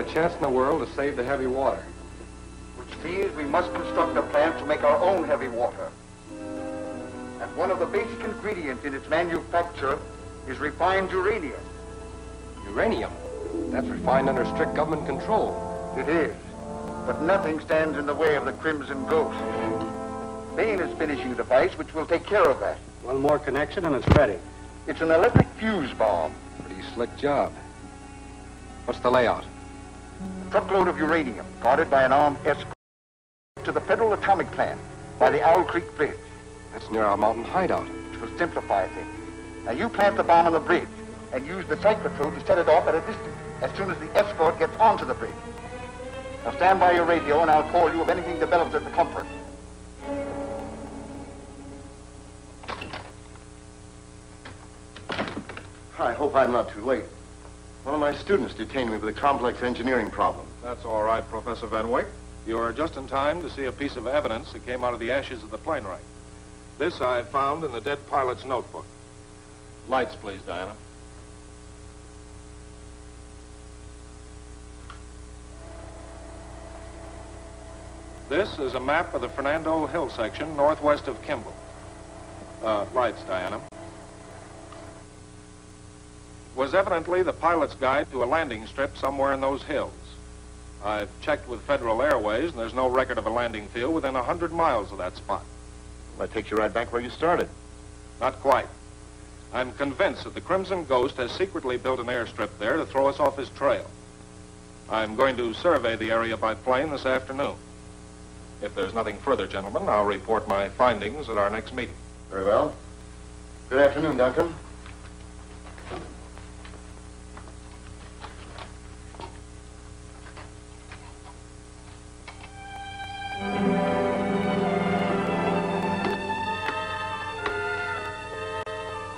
A chance in the world to save the heavy water. Which means we must construct a plant to make our own heavy water. And one of the basic ingredients in its manufacture is refined uranium. Uranium? That's refined under strict government control. It is. But nothing stands in the way of the Crimson Ghost. Bain is finishing the device which will take care of that. One more connection and it's ready. It's an electric fuse bomb. Pretty slick job. What's the layout? Truckload of uranium, guarded by an armed escort, to the Federal Atomic plant by the Owl Creek Bridge. That's near our mountain hideout. Which will simplify things. Now you plant the bomb on the bridge and use the cyclotron to set it off at a distance as soon as the escort gets onto the bridge. Now stand by your radio and I'll call you if anything develops at the conference. I hope I'm not too late. One of my students detained me with a complex engineering problem. That's all right, Professor Van Wyck. You are just in time to see a piece of evidence that came out of the ashes of the plane wreck. This I had found in the dead pilot's notebook. Lights, please, Diana. This is a map of the Fernando Hill section northwest of Kimball. Uh, lights, Diana. Was evidently the pilot's guide to a landing strip somewhere in those hills. I've checked with Federal Airways, and there's no record of a landing field within one hundred miles of that spot. Well, that takes you right back where you started. Not quite. I'm convinced that the Crimson Ghost has secretly built an airstrip there to throw us off his trail. I'm going to survey the area by plane this afternoon. If there's nothing further, gentlemen, I'll report my findings at our next meeting. Very well. Good afternoon, Duncan.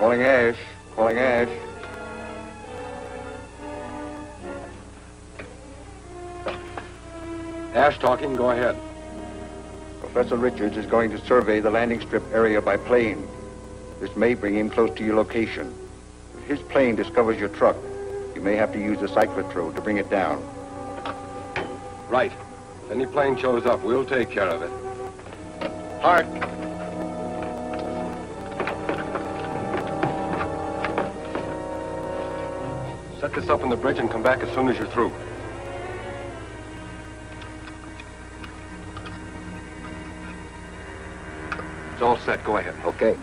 Calling Ash. Calling Ash. Ash talking. Go ahead. Professor Richards is going to survey the landing strip area by plane. This may bring him close to your location. If his plane discovers your truck, you may have to use the cyclotron to bring it down. Right. If any plane shows up, we'll take care of it. Hart. Set this up on the bridge and come back as soon as you're through. It's all set. Go ahead. Okay.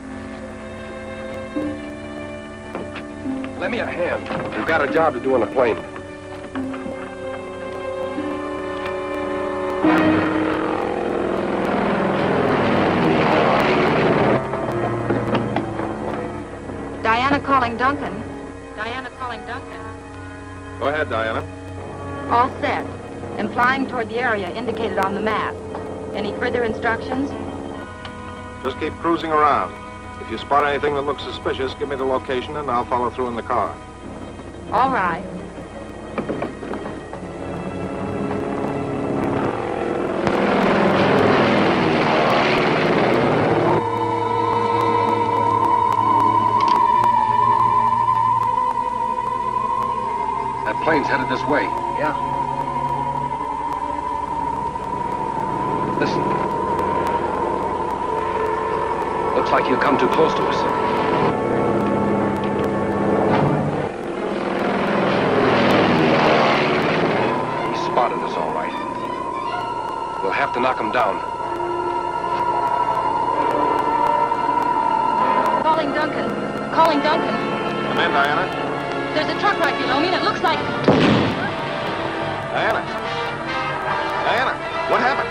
Lend me a hand. We've got a job to do on the plane. Diana calling Duncan. Diana calling Duncan. Go ahead, Diana. All set. And flying toward the area indicated on the map. Any further instructions? Just keep cruising around. If you spot anything that looks suspicious, give me the location and I'll follow through in the car. All right. That plane's headed this way. Yeah. Looks like you come too close to us. He spotted us, all right. We'll have to knock him down. Calling Duncan. Calling Duncan. Come in, Diana. There's a truck right below me, and it looks like... Diana. Diana, what happened?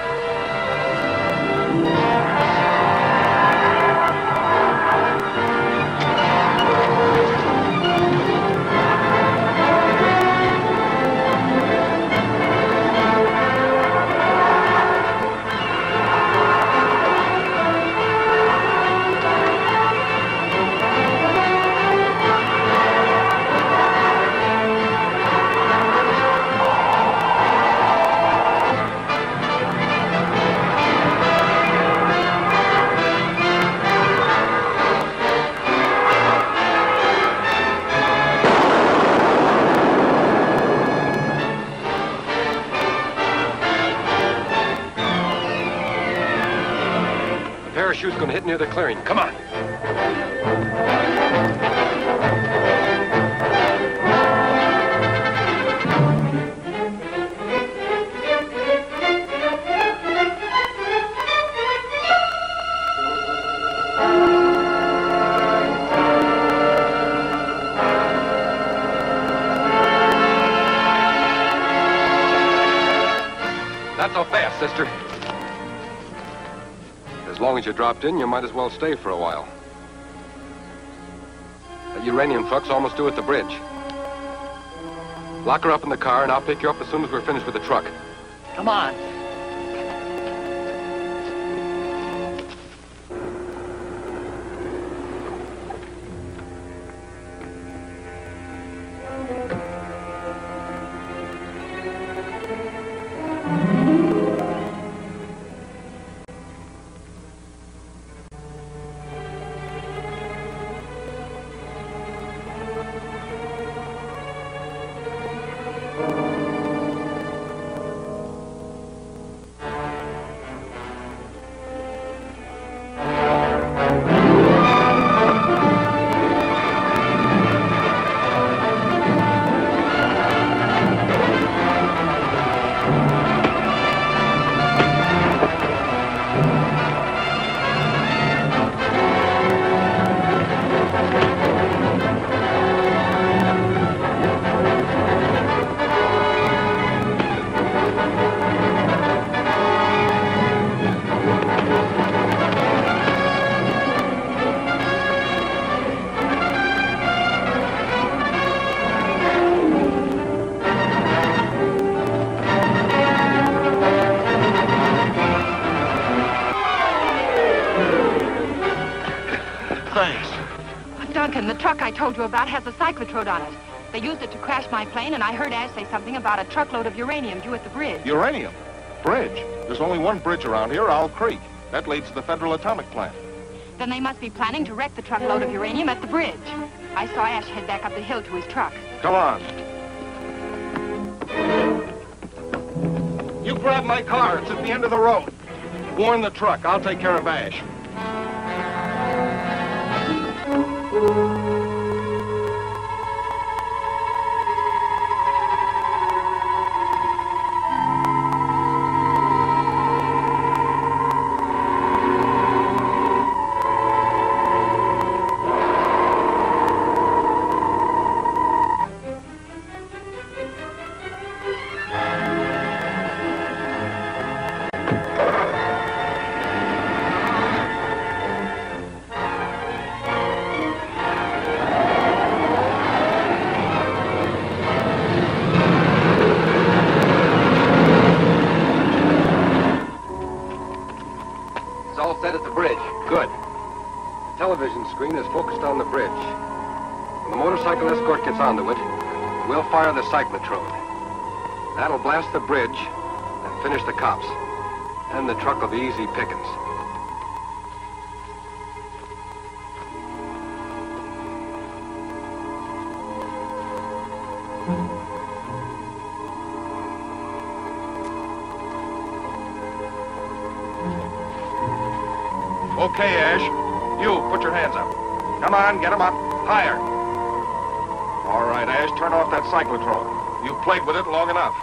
Parachute's gonna hit near the clearing. Come on. Not so fast, sister. As long as you dropped in, you might as well stay for a while. That uranium truck's almost due at the bridge. Lock her up in the car, and I'll pick you up as soon as we're finished with the truck. Come on. Duncan, the truck I told you about has a cyclotron on it. They used it to crash my plane, and I heard Ash say something about a truckload of uranium due at the bridge. Uranium? Bridge? There's only one bridge around here, Owl Creek. That leads to the Federal Atomic plant. Then they must be planning to wreck the truckload of uranium at the bridge. I saw Ash head back up the hill to his truck. Come on. You grab my car. It's at the end of the road. Warn the truck. I'll take care of Ash. Onto it, we'll fire the cyclotron. That'll blast the bridge and finish the cops. Then the truck will be easy pickings. Okay, Ash. You, put your hands up. Come on, get them up. Higher. All right, Ash, turn off that cyclotron. You've played with it long enough.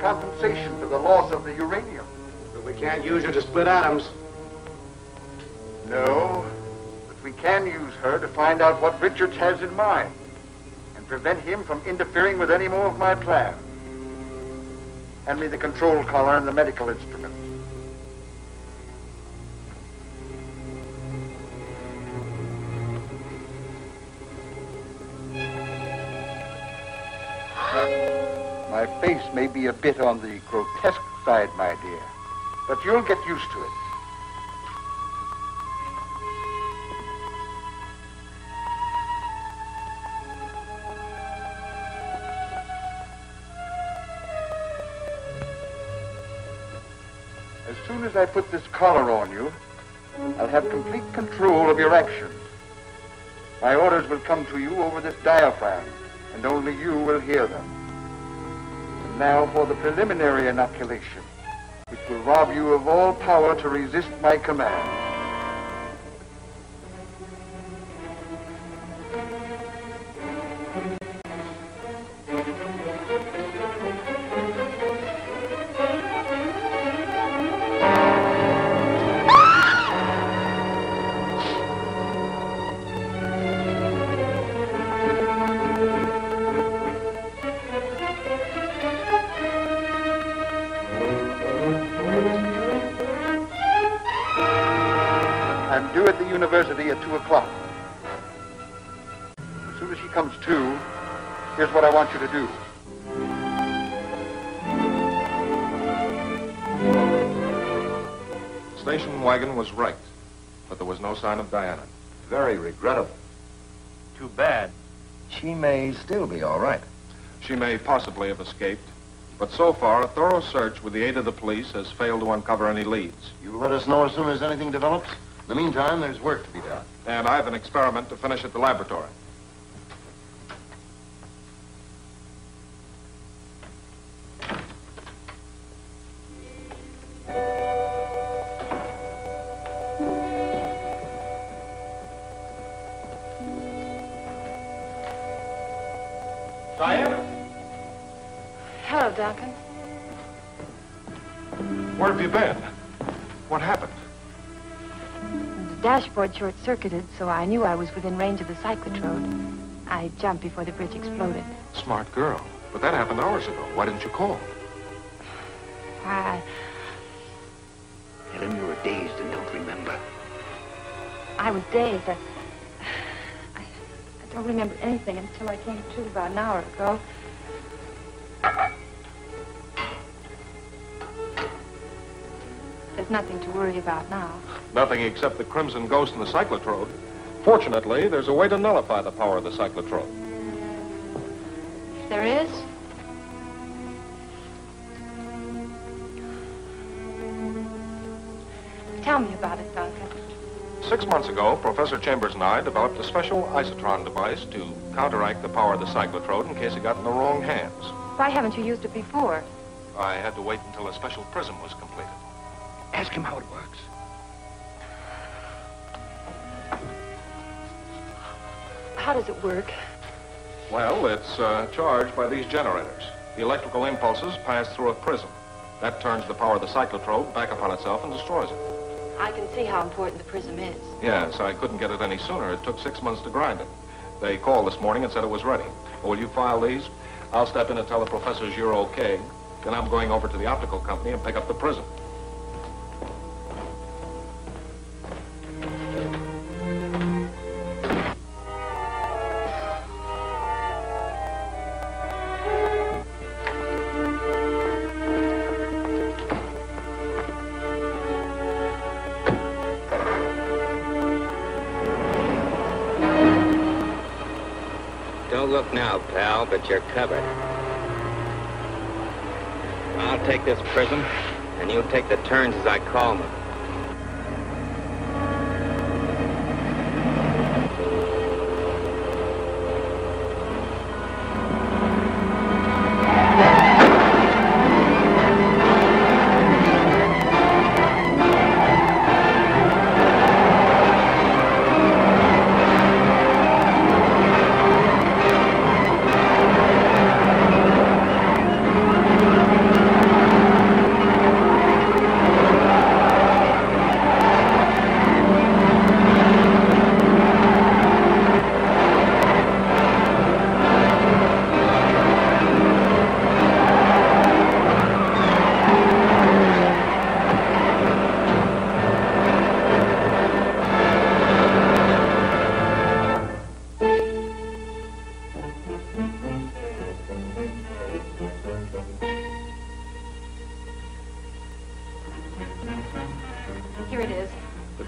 Compensation for the loss of the uranium. But we can't use her to split atoms. No, but we can use her to find out what Richards has in mind and prevent him from interfering with any more of my plans. Hand me the control collar and the medical instruments. My face may be a bit on the grotesque side, my dear, but you'll get used to it. As soon as I put this collar on you, I'll have complete control of your actions. My orders will come to you over this diaphragm, and only you will hear them. Now for the preliminary inoculation, which will rob you of all power to resist my command. You to do. The station wagon was wrecked, but there was no sign of Diana. Very regrettable. Too bad. She may still be all right. She may possibly have escaped, but so far a thorough search with the aid of the police has failed to uncover any leads. You let us know as soon as anything develops. In the meantime, there's work to be done. And I have an experiment to finish at the laboratory. Duncan? Where have you been? What happened? The dashboard short-circuited, so I knew I was within range of the cyclotron. I jumped before the bridge exploded. Smart girl. But that happened hours ago. Why didn't you call? Why? Tell him you were dazed and don't remember. I was dazed. I, I, I don't remember anything until I came to about an hour ago. There's nothing to worry about now. Nothing except the Crimson Ghost and the cyclotron. Fortunately, there's a way to nullify the power of the cyclotron. If there is? Tell me about it, Duncan. Six months ago, Professor Chambers and I developed a special isotron device to counteract the power of the cyclotron in case it got in the wrong hands. Why haven't you used it before? I had to wait until a special prism was completed. Ask him how it works. How does it work? Well, it's uh, charged by these generators. The electrical impulses pass through a prism. That turns the power of the cyclotron back upon itself and destroys it. I can see how important the prism is. Yes, I couldn't get it any sooner. It took six months to grind it. They called this morning and said it was ready. Will you file these? I'll step in and tell the professors you're okay. Then I'm going over to the optical company and pick up the prism. Look now, pal, but you're covered. I'll take this prism, and you'll take the turns as I call them.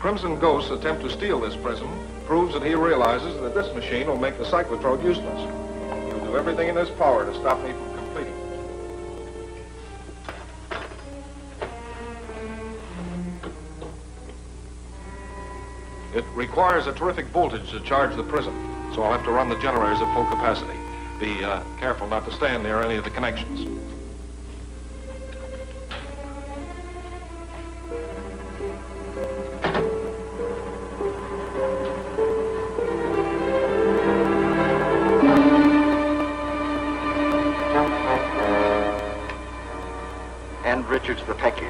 Crimson Ghost's attempt to steal this prism proves that he realizes that this machine will make the cyclotron useless. He'll do everything in his power to stop me from completing it. It requires a terrific voltage to charge the prism, so I'll have to run the generators at full capacity. Be uh, careful not to stand near any of the connections. And Richards, the package.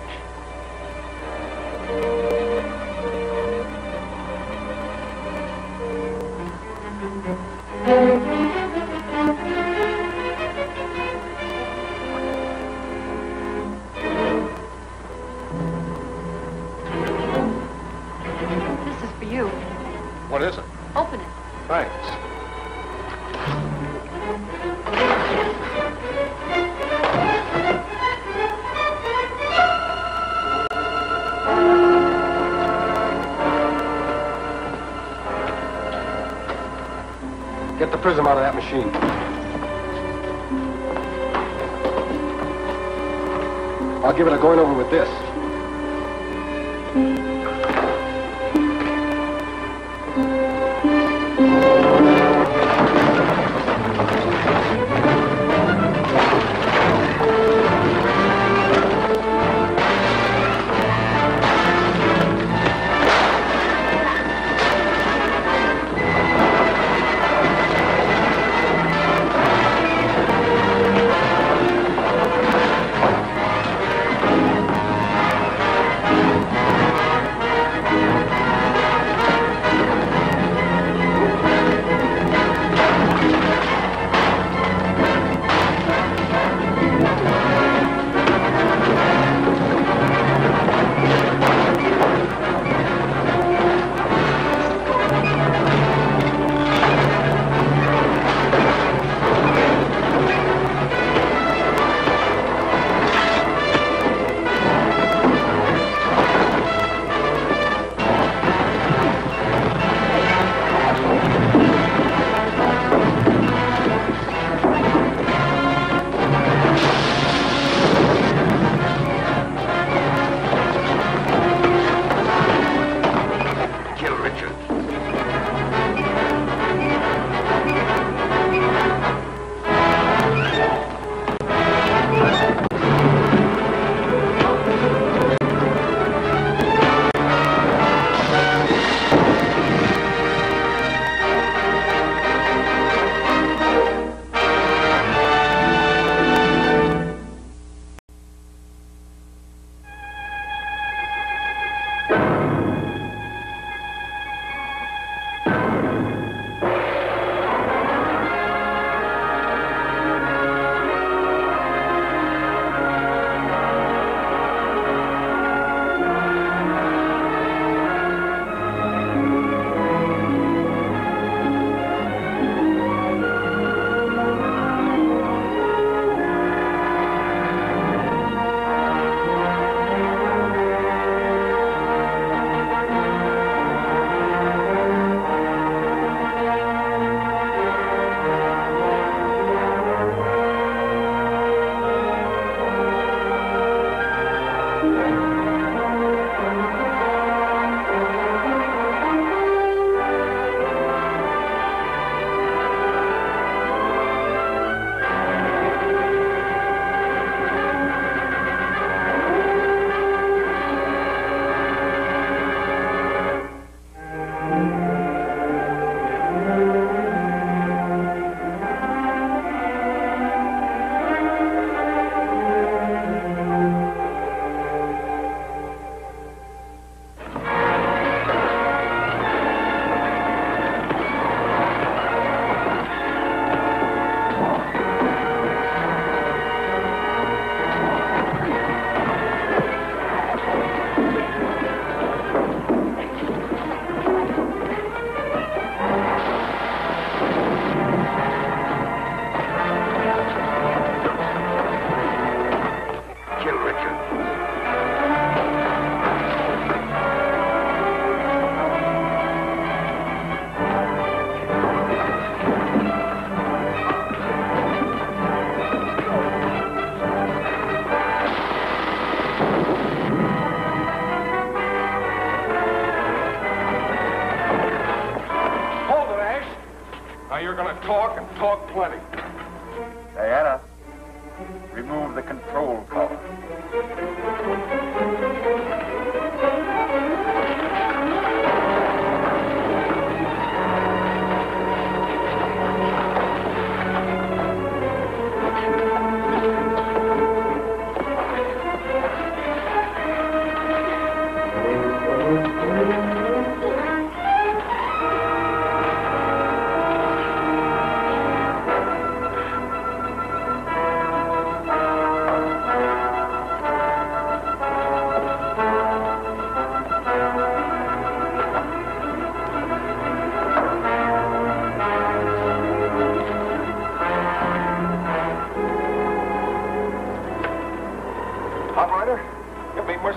Prism out of that machine. I'll give it a going over with this.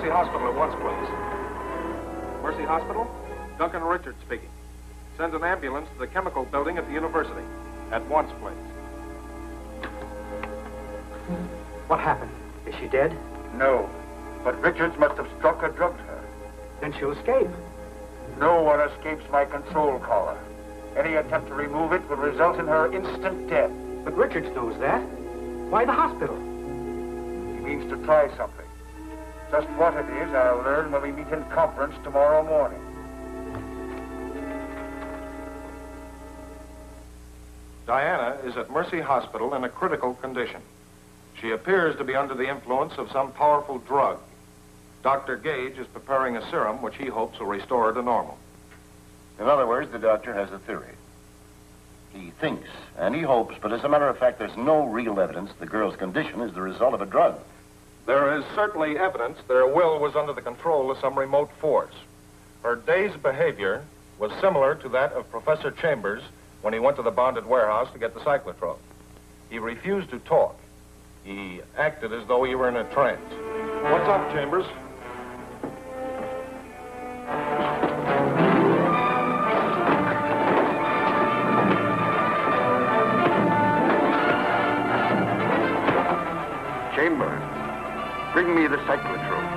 Mercy Hospital at once, please. Mercy Hospital? Duncan Richards speaking. Sends an ambulance to the chemical building at the university. At once, please. What happened? Is she dead? No, but Richards must have struck or drugged her. Then she'll escape. No one escapes my control collar. Any attempt to remove it will result in her instant death. But Richards knows that. Why the hospital? He means to try something. Just what it is, I'll learn when we meet in conference tomorrow morning. Diana is at Mercy Hospital in a critical condition. She appears to be under the influence of some powerful drug. Doctor Gage is preparing a serum which he hopes will restore her to normal. In other words, the doctor has a theory. He thinks and he hopes, but as a matter of fact, there's no real evidence the girl's condition is the result of a drug. There is certainly evidence their will was under the control of some remote force. Her day's behavior was similar to that of Professor Chambers when he went to the bonded warehouse to get the cyclotron. He refused to talk. He acted as though he were in a trance. What's up, Chambers? Chambers, bring me the cyclotron.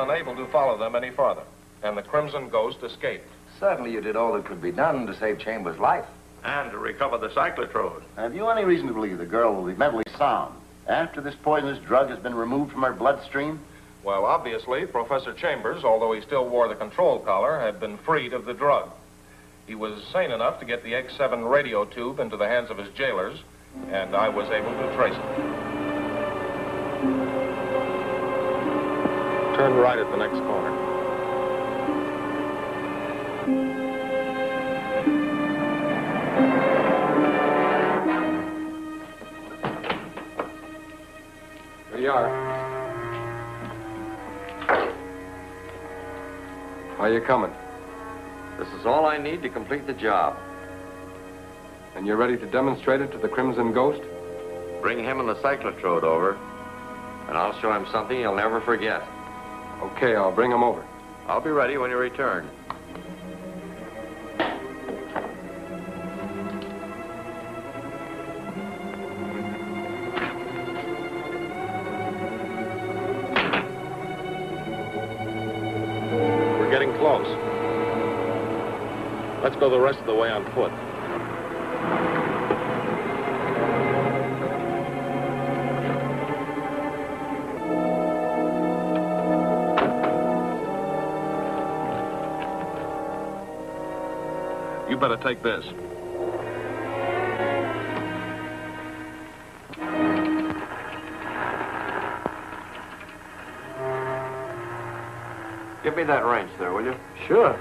Unable to follow them any farther, and the Crimson Ghost escaped. Certainly you did all that could be done to save Chambers' life. And to recover the cyclotron. Have you any reason to believe the girl will be mentally sound after this poisonous drug has been removed from her bloodstream? Well, obviously, Professor Chambers, although he still wore the control collar, had been freed of the drug. He was sane enough to get the X seven radio tube into the hands of his jailers, and I was able to trace it. Turn right at the next corner. Here you are. How are you coming? This is all I need to complete the job. And you're ready to demonstrate it to the Crimson Ghost? Bring him and the cyclotron over, and I'll show him something he'll never forget. Okay, I'll bring him over. I'll be ready when you return. We're getting close. Let's go the rest of the way on foot. You better take this. Give me that wrench there, will you? Sure.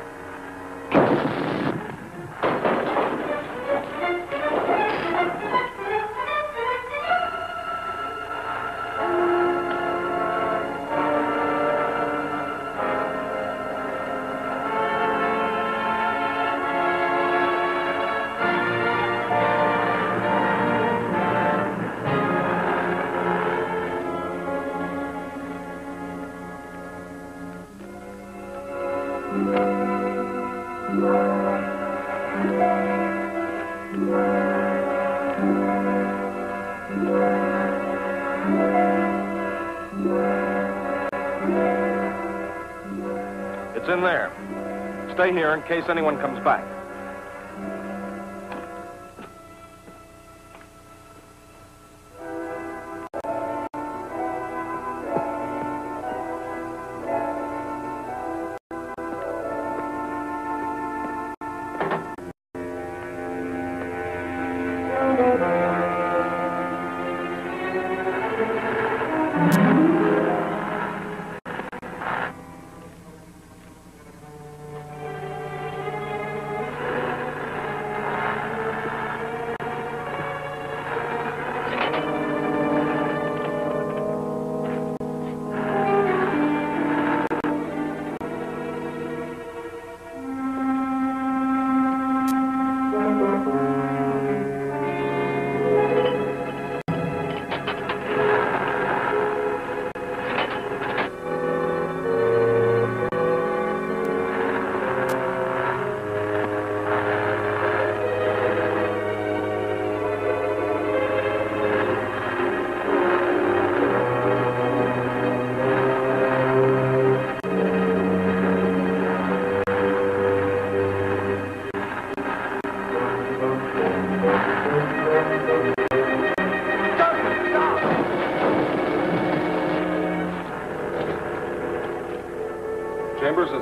Stay here in case anyone comes back.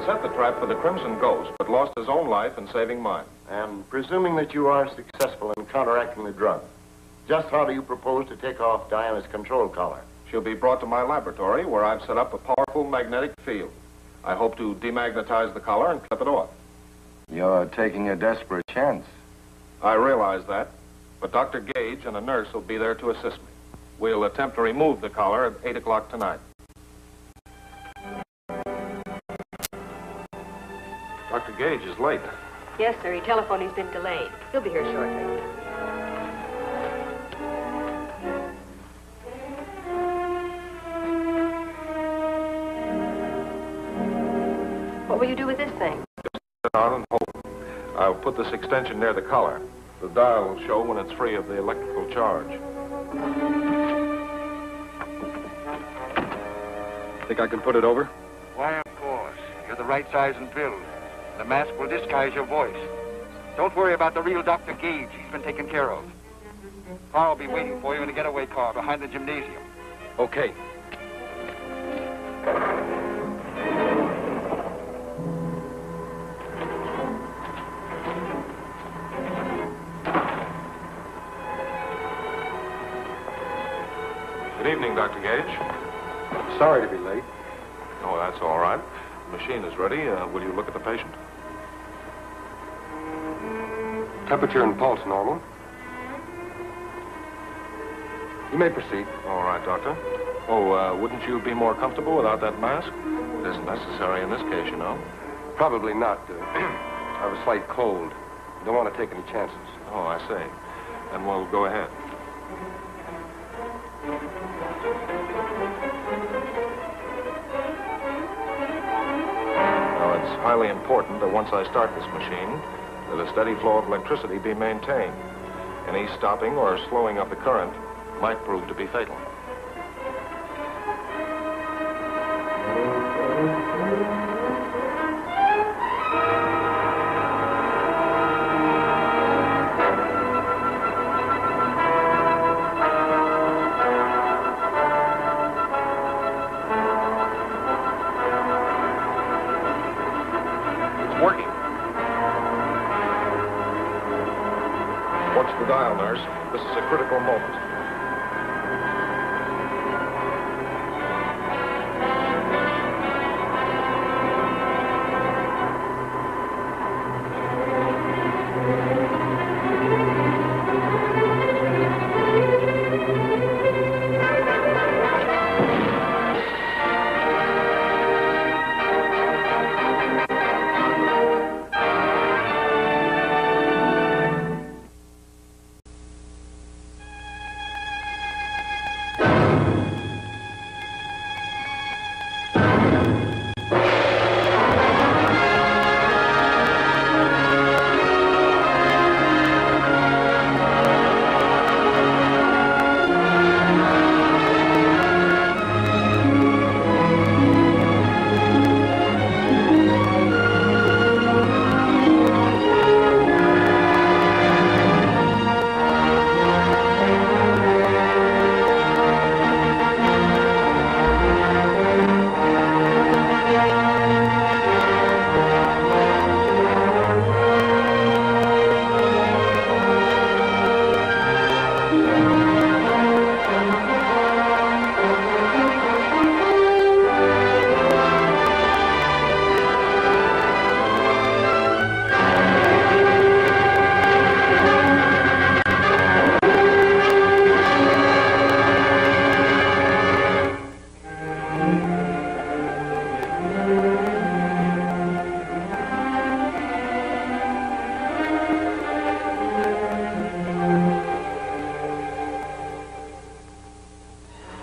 Set the trap for the Crimson Ghost, but lost his own life in saving mine. And presuming that you are successful in counteracting the drug, just how do you propose to take off Diana's control collar? She'll be brought to my laboratory, where I've set up a powerful magnetic field. I hope to demagnetize the collar and clip it off. You're taking a desperate chance. I realize that, but Doctor Gage and a nurse will be there to assist me. We'll attempt to remove the collar at eight o'clock tonight. Doctor Gage is late. Yes, sir. He telephoned he's been delayed. He'll be here shortly. What will you do with this thing? Just sit out and hold it. I'll put this extension near the collar. The dial will show when it's free of the electrical charge. Think I can put it over? Why, of course. You're the right size and build. The mask will disguise your voice. Don't worry about the real Doctor Gage. He's been taken care of. Pa will be waiting for you in a getaway car behind the gymnasium. Okay. Good evening, Doctor Gage. I'm sorry to be late. Oh, that's all right. The machine is ready. Uh, will you look at the patient? Temperature and pulse normal. You may proceed. All right, Doctor. Oh, uh, wouldn't you be more comfortable without that mask? It isn't necessary in this case, you know. Probably not. Uh, I have a slight cold. Don't want to take any chances. Oh, I see. Then we'll go ahead. It's highly important that once I start this machine, that a steady flow of electricity be maintained. Any stopping or slowing of the current might prove to be fatal.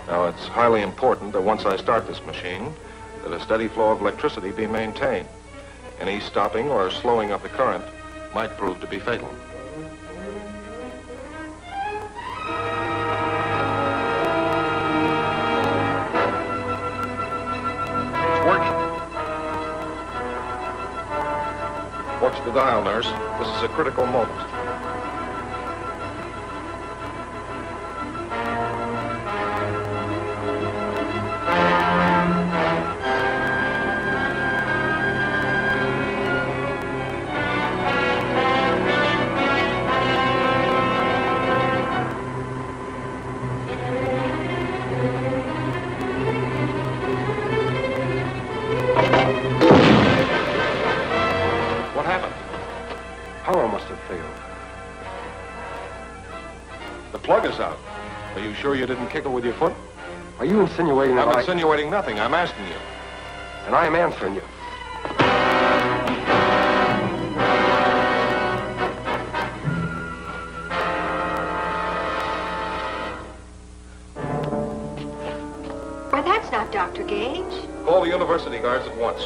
Now, it's highly important that once I start this machine, that a steady flow of electricity be maintained. Any stopping or slowing of the current might prove to be fatal. Watch the dial, nurse. This is a critical moment. Sure you didn't kick it with your foot? Are you insinuating that I'm insinuating nothing. I'm asking you. And I am answering you. Why, that's not Doctor Gage. Call the university guards at once.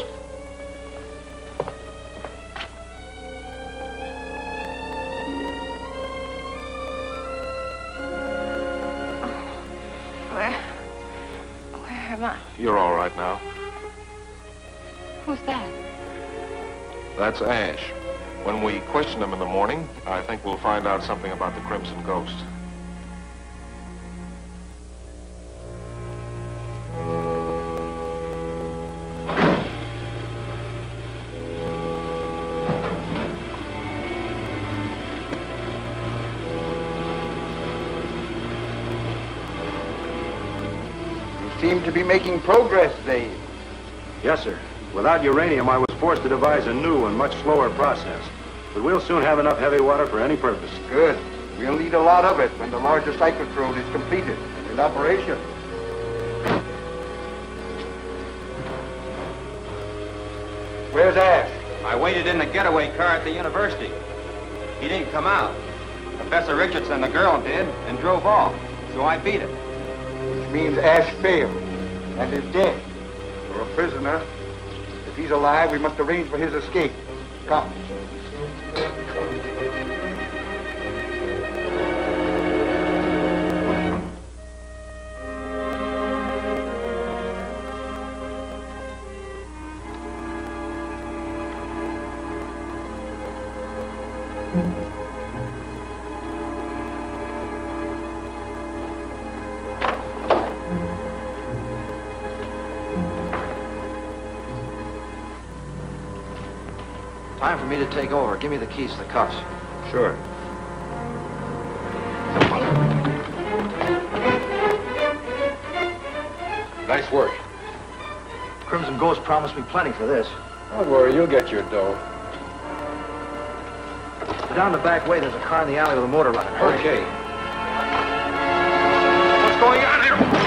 You're all right now. Who's that? That's Ash. When we question him in the morning, I think we'll find out something about the Crimson Ghost. To be making progress, Dave. Yes, sir. Without uranium, I was forced to devise a new and much slower process. But we'll soon have enough heavy water for any purpose. Good. We'll need a lot of it when the larger cyclotron is completed and in operation. Where's Ash? I waited in the getaway car at the university. He didn't come out. Professor Richards and the girl did and drove off, so I beat him. Which means Ash failed. And is dead, or a prisoner. If he's alive, we must arrange for his escape. Come. Time for me to take over. Give me the keys to the cuffs. Sure. Nice work. Crimson Ghost promised me plenty for this. Don't worry, you'll get your dough. Down the back way, there's a car in the alley with a motor running. Okay. What's going on here?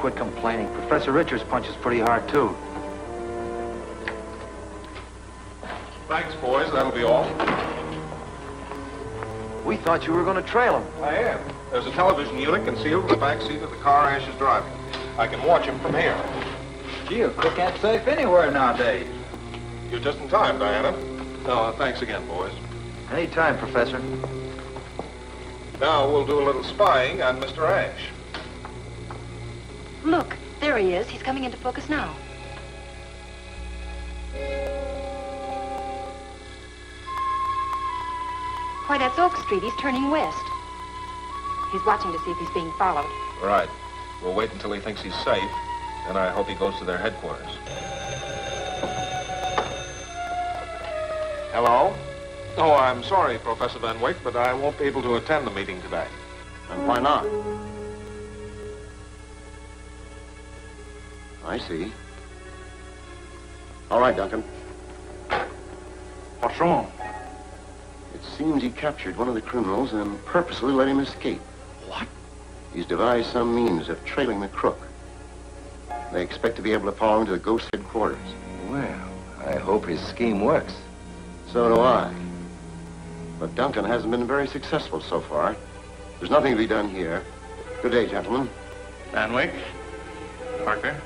Quit complaining. Professor Richards punches pretty hard, too. Thanks, boys. That'll be all. We thought you were going to trail him. I am. There's a television unit concealed in the back seat of the car Ash is driving. I can watch him from here. Gee, a cook ain't safe anywhere nowadays. You're just in time, Diana. No, thanks again, boys. Any time, Professor. Now we'll do a little spying on Mister Ash. Look, there he is. He's coming into focus now. Why, that's Oak Street. He's turning west. He's watching to see if he's being followed. Right. We'll wait until he thinks he's safe, and I hope he goes to their headquarters. Hello? Oh, I'm sorry, Professor Van Wyck, but I won't be able to attend the meeting today. And why not? I see. All right, Duncan. What's wrong? It seems he captured one of the criminals and purposely let him escape. What? He's devised some means of trailing the crook. They expect to be able to follow him to the Ghost headquarters. Well, I hope his scheme works. So do I. But Duncan hasn't been very successful so far. There's nothing to be done here. Good day, gentlemen. Van Wyck, Parker.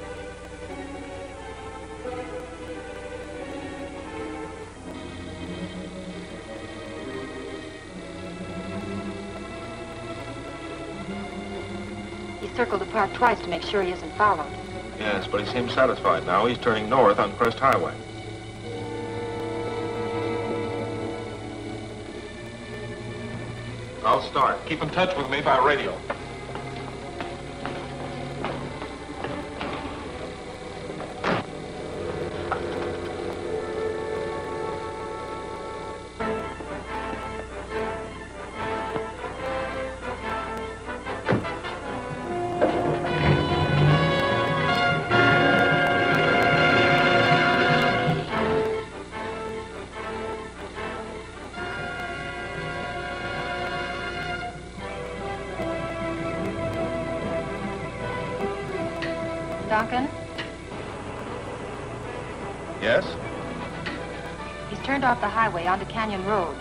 He circled the park twice to make sure he isn't followed. Yes, but he seems satisfied now. He's turning north on Crest Highway. I'll start. Keep in touch with me by radio. Off the highway onto Canyon Road.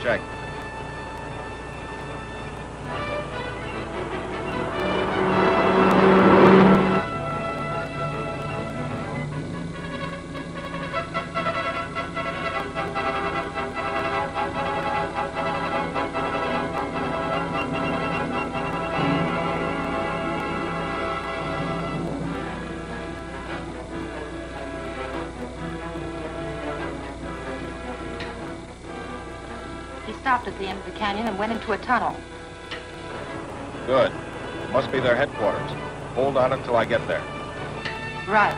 Check. At the end of the canyon and went into a tunnel. Good. Must be their headquarters. Hold on until I get there. Right.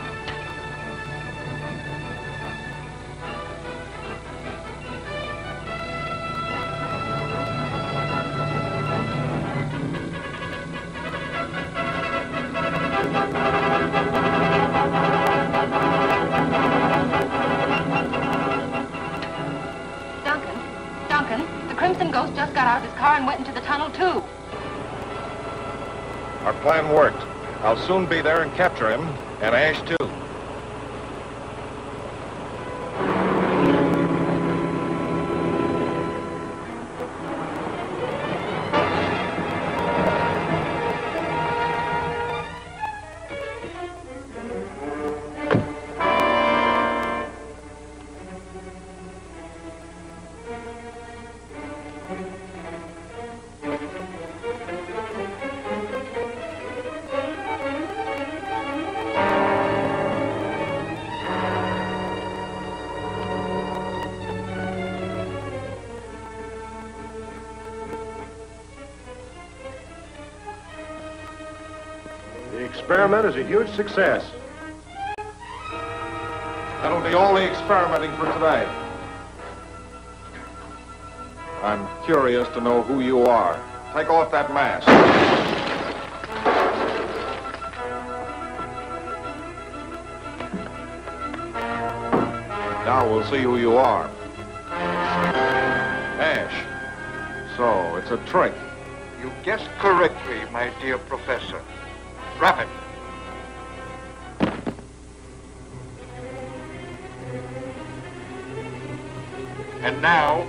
Plan worked. I'll soon be there and capture him, and Ash too. Experiment is a huge success. That'll be all the experimenting for today. I'm curious to know who you are. Take off that mask. Now we'll see who you are. Ash. So, it's a trick. You guessed correctly, my dear Professor. Rapid. And now...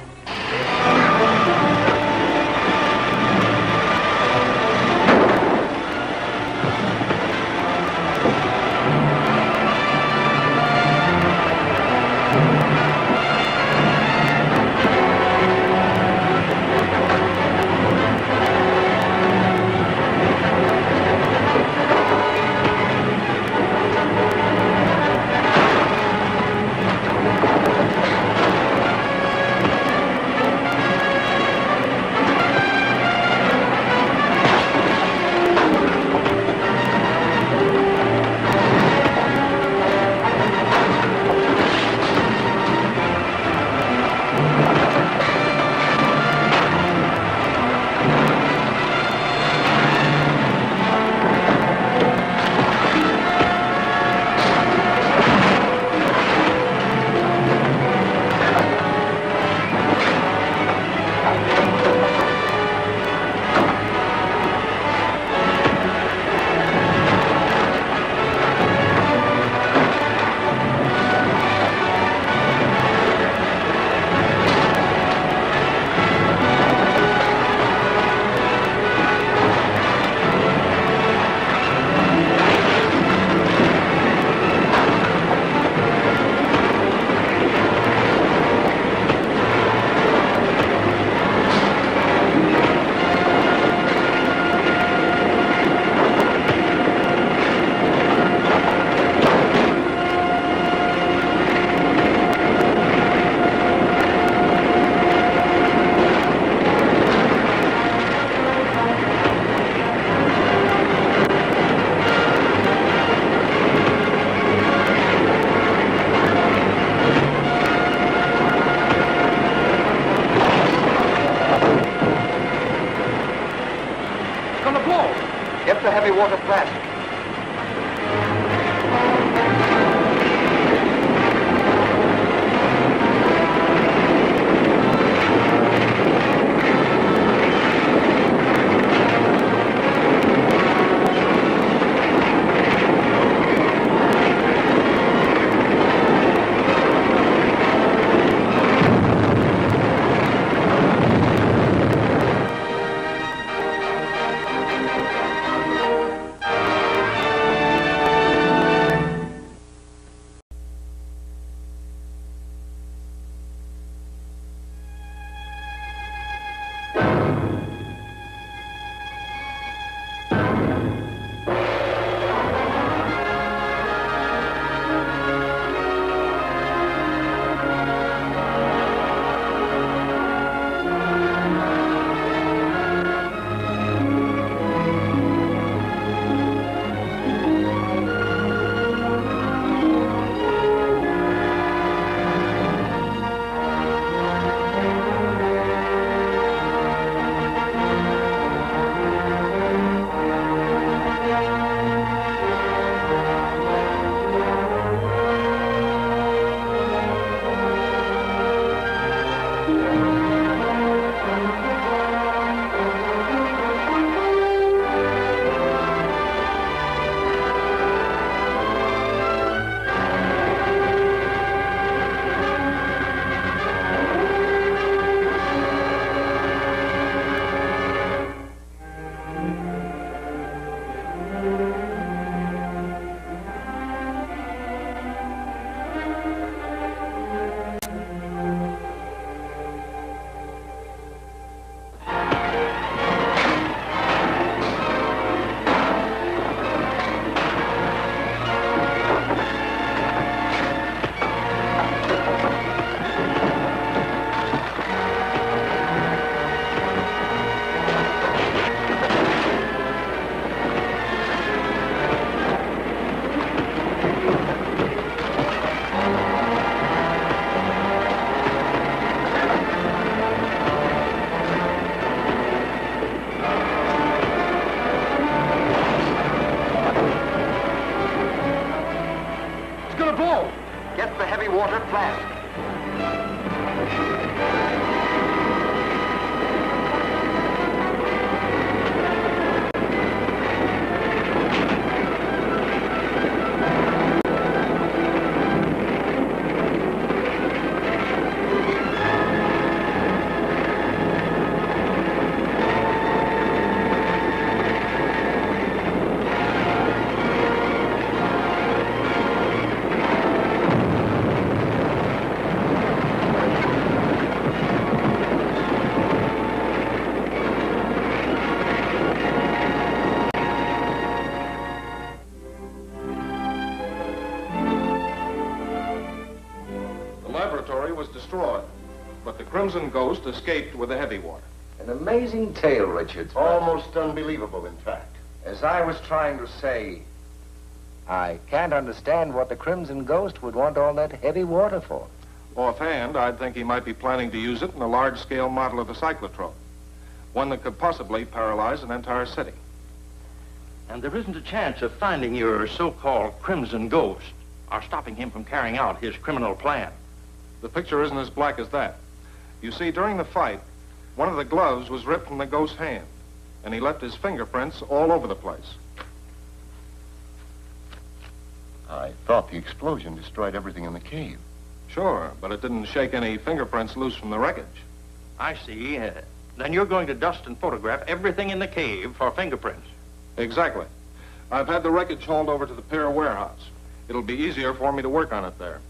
It's gonna blow. Get the heavy water flask. Crimson Ghost escaped with the heavy water. An amazing tale, Richards. Almost unbelievable, in fact. As I was trying to say, I can't understand what the Crimson Ghost would want all that heavy water for. Offhand, I'd think he might be planning to use it in a large-scale model of the cyclotron, one that could possibly paralyze an entire city. And there isn't a chance of finding your so-called Crimson Ghost or stopping him from carrying out his criminal plan. The picture isn't as black as that. You see, during the fight, one of the gloves was ripped from the ghost's hand, and he left his fingerprints all over the place. I thought the explosion destroyed everything in the cave. Sure, but it didn't shake any fingerprints loose from the wreckage. I see. Uh, then you're going to dust and photograph everything in the cave for fingerprints. Exactly. I've had the wreckage hauled over to the pier warehouse. It'll be easier for me to work on it there.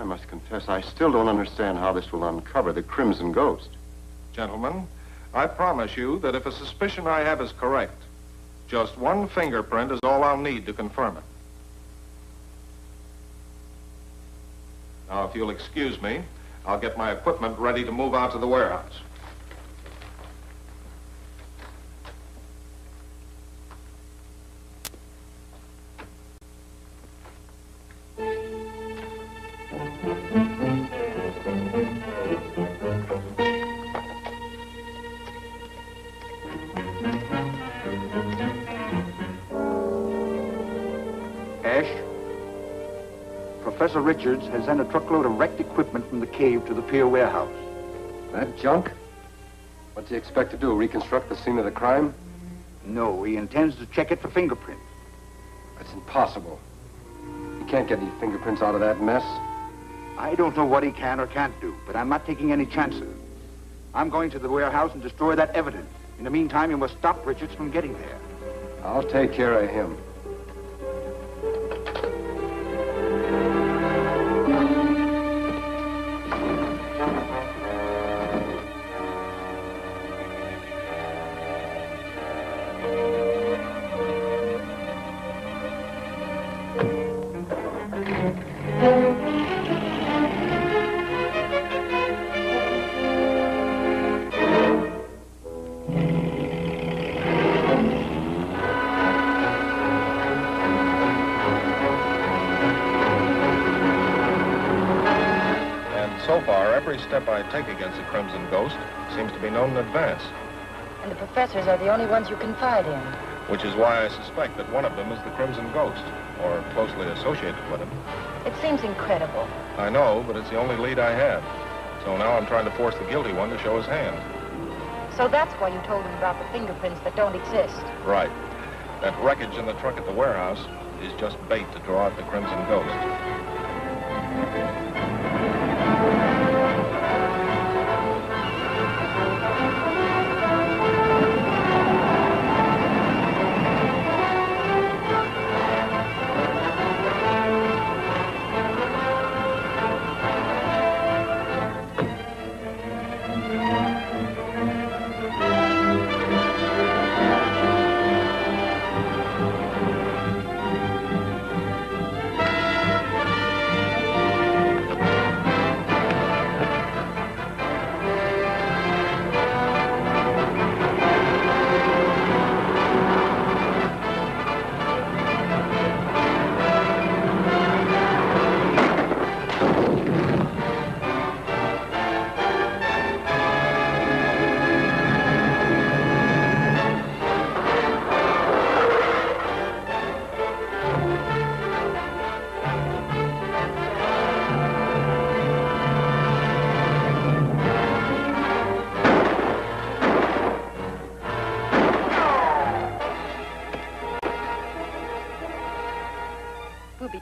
I must confess, I still don't understand how this will uncover the Crimson Ghost. Gentlemen, I promise you that if a suspicion I have is correct, just one fingerprint is all I'll need to confirm it. Now, if you'll excuse me, I'll get my equipment ready to move out to the warehouse. Professor Richards has sent a truckload of wrecked equipment from the cave to the pier warehouse. That junk? What's he expect to do, reconstruct the scene of the crime? No, he intends to check it for fingerprints. That's impossible. He can't get any fingerprints out of that mess. I don't know what he can or can't do, but I'm not taking any chances. I'm going to the warehouse and destroy that evidence. In the meantime, you must stop Richards from getting there. I'll take care of him. Every step I take against the Crimson Ghost seems to be known in advance. And the professors are the only ones you confide in. Which is why I suspect that one of them is the Crimson Ghost, or closely associated with him. It seems incredible. I know, but it's the only lead I have. So now I'm trying to force the guilty one to show his hand. So that's why you told him about the fingerprints that don't exist. Right. That wreckage in the truck at the warehouse is just bait to draw out the Crimson Ghost.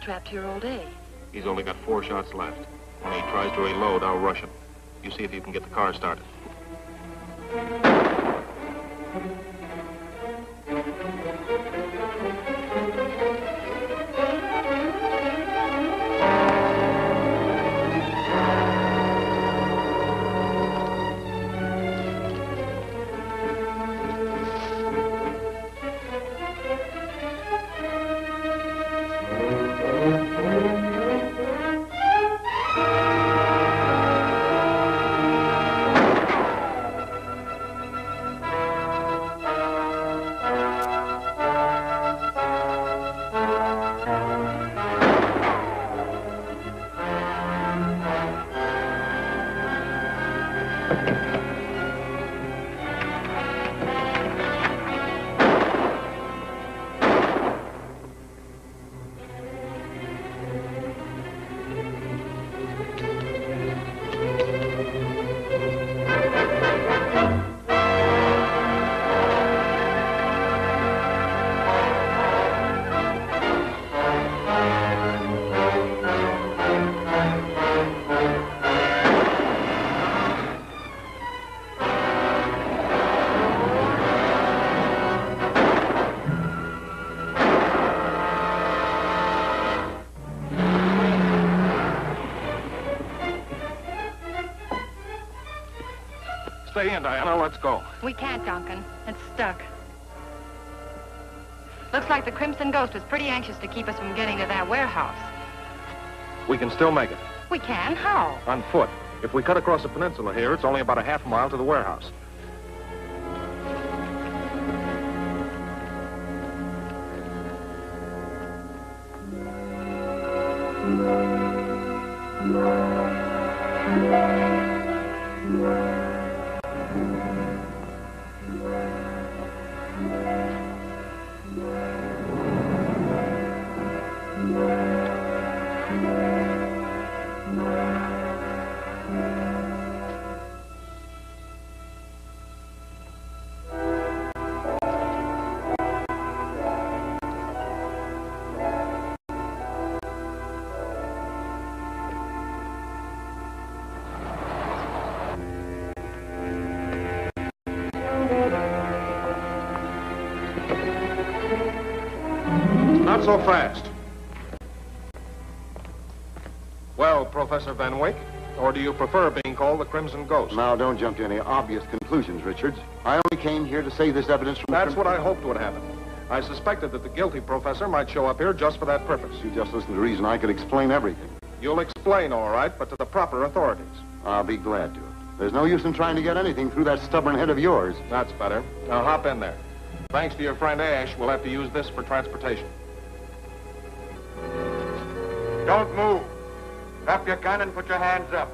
Trapped here all day. He's only got four shots left. When he tries to reload, I'll rush him. You see if you can get the car started. Stay in, Diana. Let's go. We can't, Duncan. It's stuck. Looks like the Crimson Ghost was pretty anxious to keep us from getting to that warehouse. We can still make it. We can? How? On foot. If we cut across the peninsula here, it's only about a half mile to the warehouse. Thank you. Not so fast. Well, Professor Van Wyck, or do you prefer being called the Crimson Ghost? Now, don't jump to any obvious conclusions, Richards. I only came here to save this evidence from... That's what I hoped would happen. I suspected that the guilty professor might show up here just for that purpose. You just listen to reason. I could explain everything. You'll explain, all right, but to the proper authorities. I'll be glad to. There's no use in trying to get anything through that stubborn head of yours. That's better. Now hop in there. Thanks to your friend Ash, we'll have to use this for transportation. Don't move. Drop your gun and put your hands up.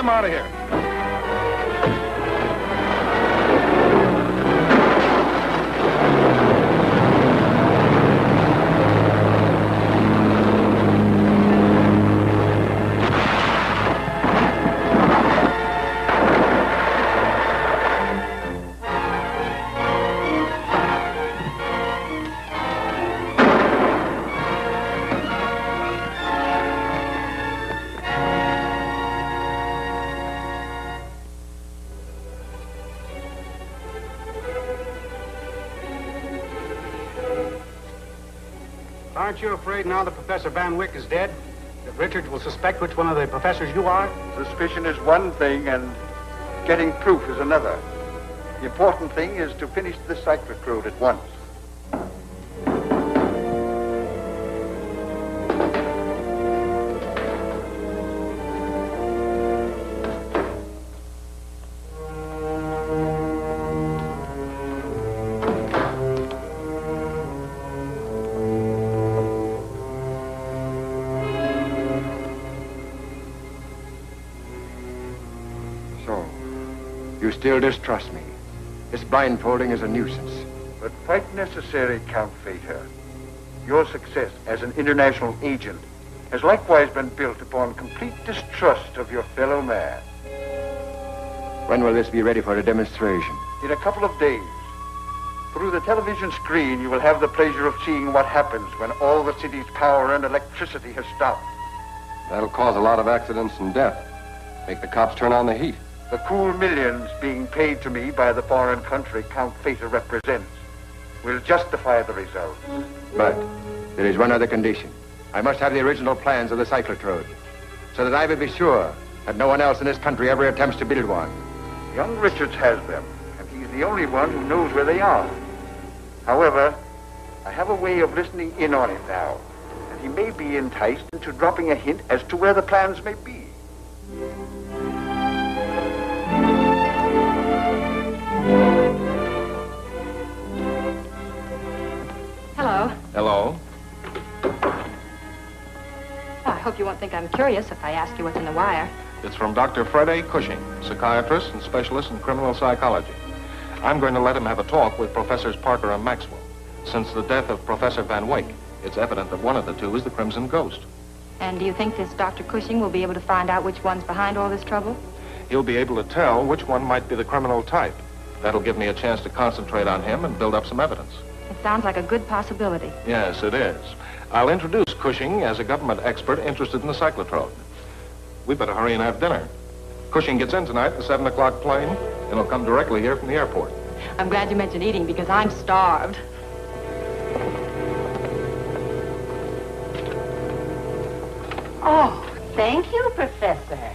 him out of here. Aren't you afraid now that Professor Van Wyck is dead, that Richards will suspect which one of the professors you are? Suspicion is one thing and getting proof is another. The important thing is to finish the cyclotron at once. Still distrust me. This blindfolding is a nuisance. But quite necessary, Count Feder. Your success as an international agent has likewise been built upon complete distrust of your fellow man. When will this be ready for a demonstration? In a couple of days. Through the television screen, you will have the pleasure of seeing what happens when all the city's power and electricity has stopped. That'll cause a lot of accidents and death. Make the cops turn on the heat. The cool millions being paid to me by the foreign country Count Feder represents will justify the results. But there is one other condition. I must have the original plans of the cyclotron, so that I will be sure that no one else in this country ever attempts to build one. Young Richards has them, and he's the only one who knows where they are. However, I have a way of listening in on him now, and he may be enticed into dropping a hint as to where the plans may be. Hello. Hello. Well, I hope you won't think I'm curious if I ask you what's in the wire. It's from Doctor Fred A. Cushing, psychiatrist and specialist in criminal psychology. I'm going to let him have a talk with Professors Parker and Maxwell. Since the death of Professor Van Wyck, it's evident that one of the two is the Crimson Ghost. And do you think this Doctor Cushing will be able to find out which one's behind all this trouble? He'll be able to tell which one might be the criminal type. That'll give me a chance to concentrate on him and build up some evidence. It sounds like a good possibility. Yes, it is. I'll introduce Cushing as a government expert interested in the cyclotron. We better hurry and have dinner. Cushing gets in tonight, the seven o'clock plane, and he'll come directly here from the airport. I'm glad you mentioned eating because I'm starved. Oh, thank you, Professor.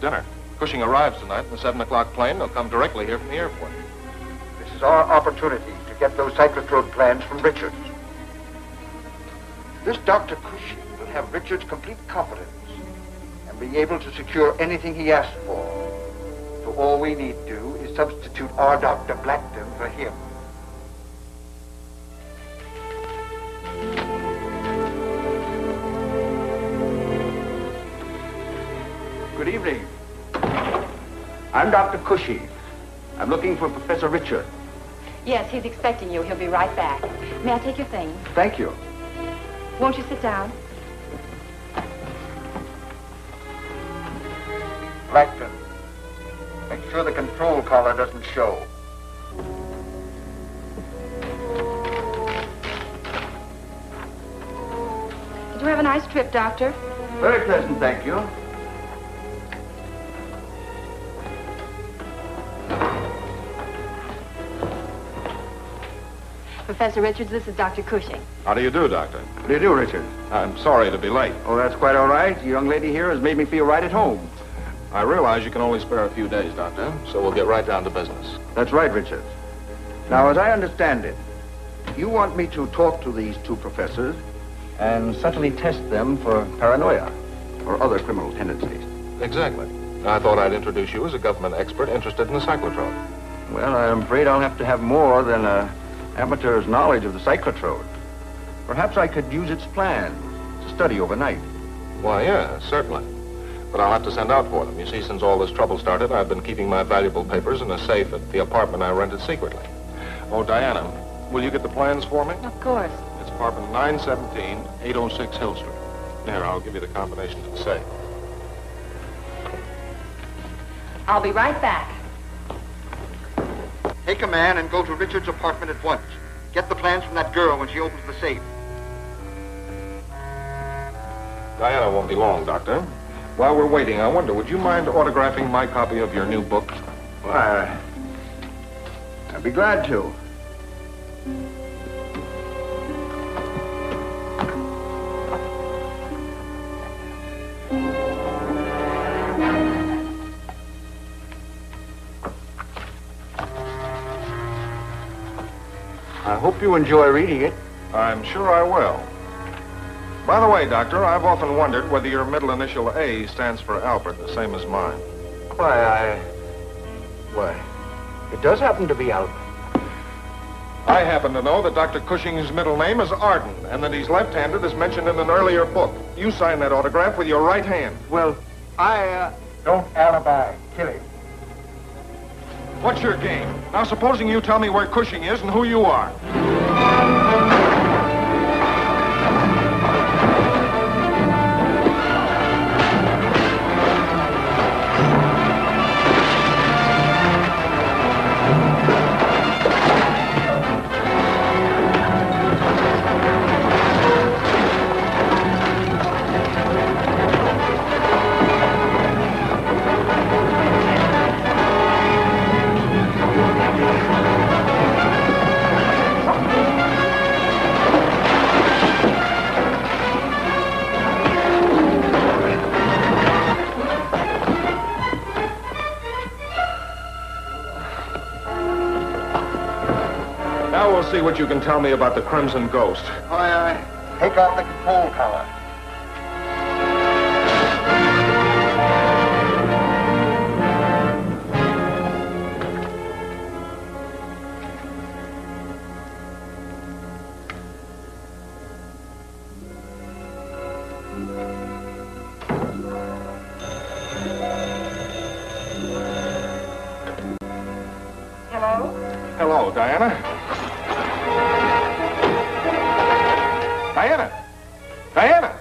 Dinner. Cushing arrives tonight in the seven o'clock plane. They'll come directly here from the airport. This is our opportunity to get those cyclotron plans from Richards. This Doctor Cushing will have Richards' complete confidence and be able to secure anything he asks for. So all we need to do is substitute our Doctor Blackton for him. Good evening. I'm Doctor Cushing. I'm looking for Professor Richards. Yes, he's expecting you. He'll be right back. May I take your things? Thank you. Won't you sit down? Blackton, make sure the control collar doesn't show. Did you have a nice trip, Doctor? Very pleasant, thank you. Professor Richards, this is Doctor Cushing. How do you do, Doctor? What do you do, Richard? I'm sorry to be late. Oh, that's quite all right. The young lady here has made me feel right at home. I realize you can only spare a few days, Doctor, so we'll get right down to business. That's right, Richard. Now, as I understand it, you want me to talk to these two professors and subtly test them for paranoia or other criminal tendencies. Exactly. I thought I'd introduce you as a government expert interested in the cyclotron. Well, I'm afraid I'll have to have more than an amateur's knowledge of the cyclotron. Perhaps I could use its plans to study overnight. Why, yeah, certainly. But I'll have to send out for them. You see, since all this trouble started, I've been keeping my valuable papers in a safe at the apartment I rented secretly. Oh, Diana, will you get the plans for me? Of course. It's apartment nine seventeen, eight oh six Hill Street. There, I'll give you the combination to the safe. I'll be right back. Take a man and go to Richard's apartment at once. Get the plans from that girl when she opens the safe. Diana won't be long, Doctor. While we're waiting, I wonder, would you mind autographing my copy of your new book? Why, uh, I'd be glad to. I hope you enjoy reading it. I'm sure I will. By the way, Doctor, I've often wondered whether your middle initial A stands for Albert, the same as mine. Why, I... Why, it does happen to be Albert. I happen to know that Doctor Cushing's middle name is Arden, and that he's left-handed as mentioned in an earlier book. You signed that autograph with your right hand. Well, I, uh... Don't alibi. Kill him. What's your game? Now, supposing you tell me where Cushing is and who you are. See what you can tell me about the Crimson Ghost. Aye, aye. Take off the control collar. Hello? Hello, Diana. Diana! Diana!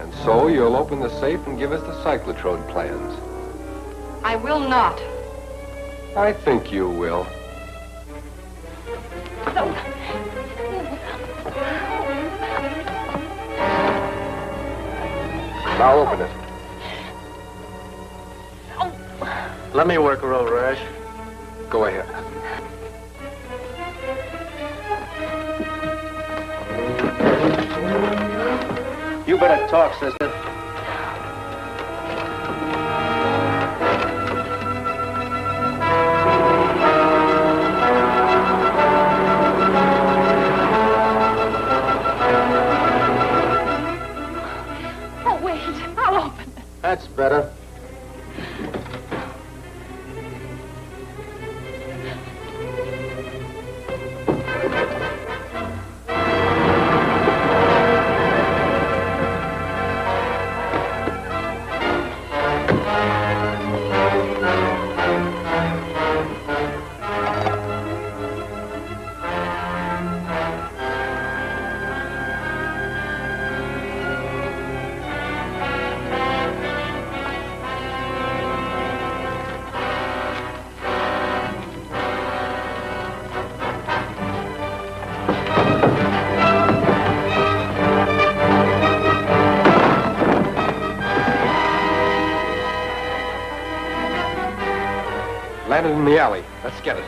And so you'll open the safe and give us the cyclotron plans. I will not. I think you will. No. Now open it. Let me work her over, Ash. Go ahead. You better talk, sister. Oh, wait. I'll open it. That's better. landed in the alley. Let's get it.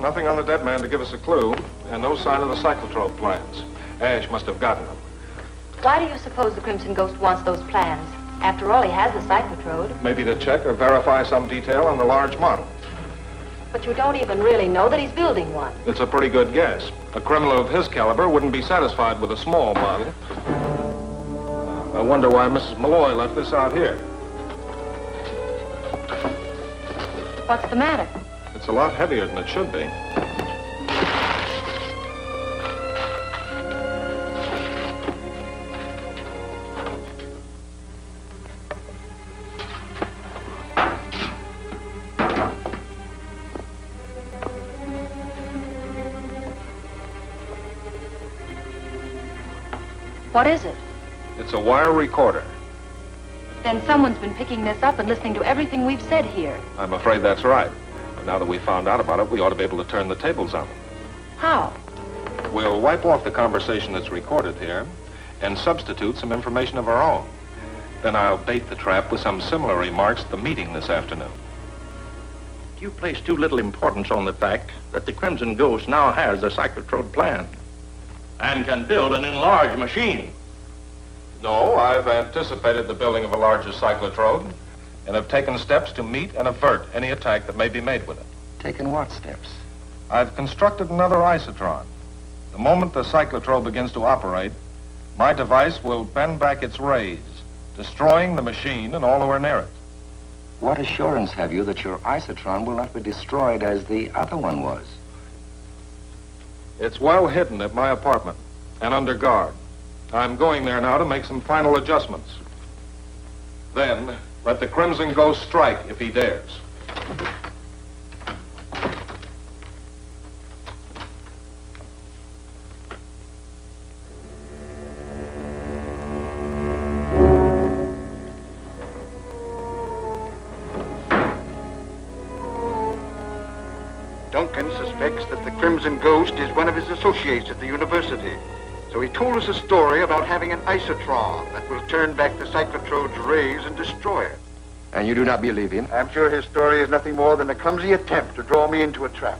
Nothing on the dead man to give us a clue, and no sign of the cyclotron plans. Ash must have gotten them. Why do you suppose the Crimson Ghost wants those plans? After all, he has the cyclotron. Maybe to check or verify some detail on the large model. But you don't even really know that he's building one. It's a pretty good guess. A criminal of his caliber wouldn't be satisfied with a small model. I wonder why Missus Malloy left this out here. What's the matter? It's a lot heavier than it should be. What is it? It's a wire recorder. Then someone's been picking this up and listening to everything we've said here. I'm afraid that's right. Now that we've found out about it, we ought to be able to turn the tables on them. How? We'll wipe off the conversation that's recorded here and substitute some information of our own. Then I'll bait the trap with some similar remarks at the meeting this afternoon. you place too little importance on the fact that the Crimson Ghost now has the cyclotron plan and can build an enlarged machine. No, I've anticipated the building of a larger cyclotron and have taken steps to meet and avert any attack that may be made with it. Taken what steps? I've constructed another isotron. The moment the cyclotron begins to operate, my device will bend back its rays, destroying the machine and all who are near it. What assurance have you that your isotron will not be destroyed as the other one was? It's well hidden at my apartment and under guard. I'm going there now to make some final adjustments. Then, let the Crimson Ghost strike if he dares. Duncan suspects that the Crimson Ghost is one of his associates at the university. So he told us a story about having an isotron that will turn back the cyclotron's rays and destroy it. And you do not believe him? I'm sure his story is nothing more than a clumsy attempt to draw me into a trap.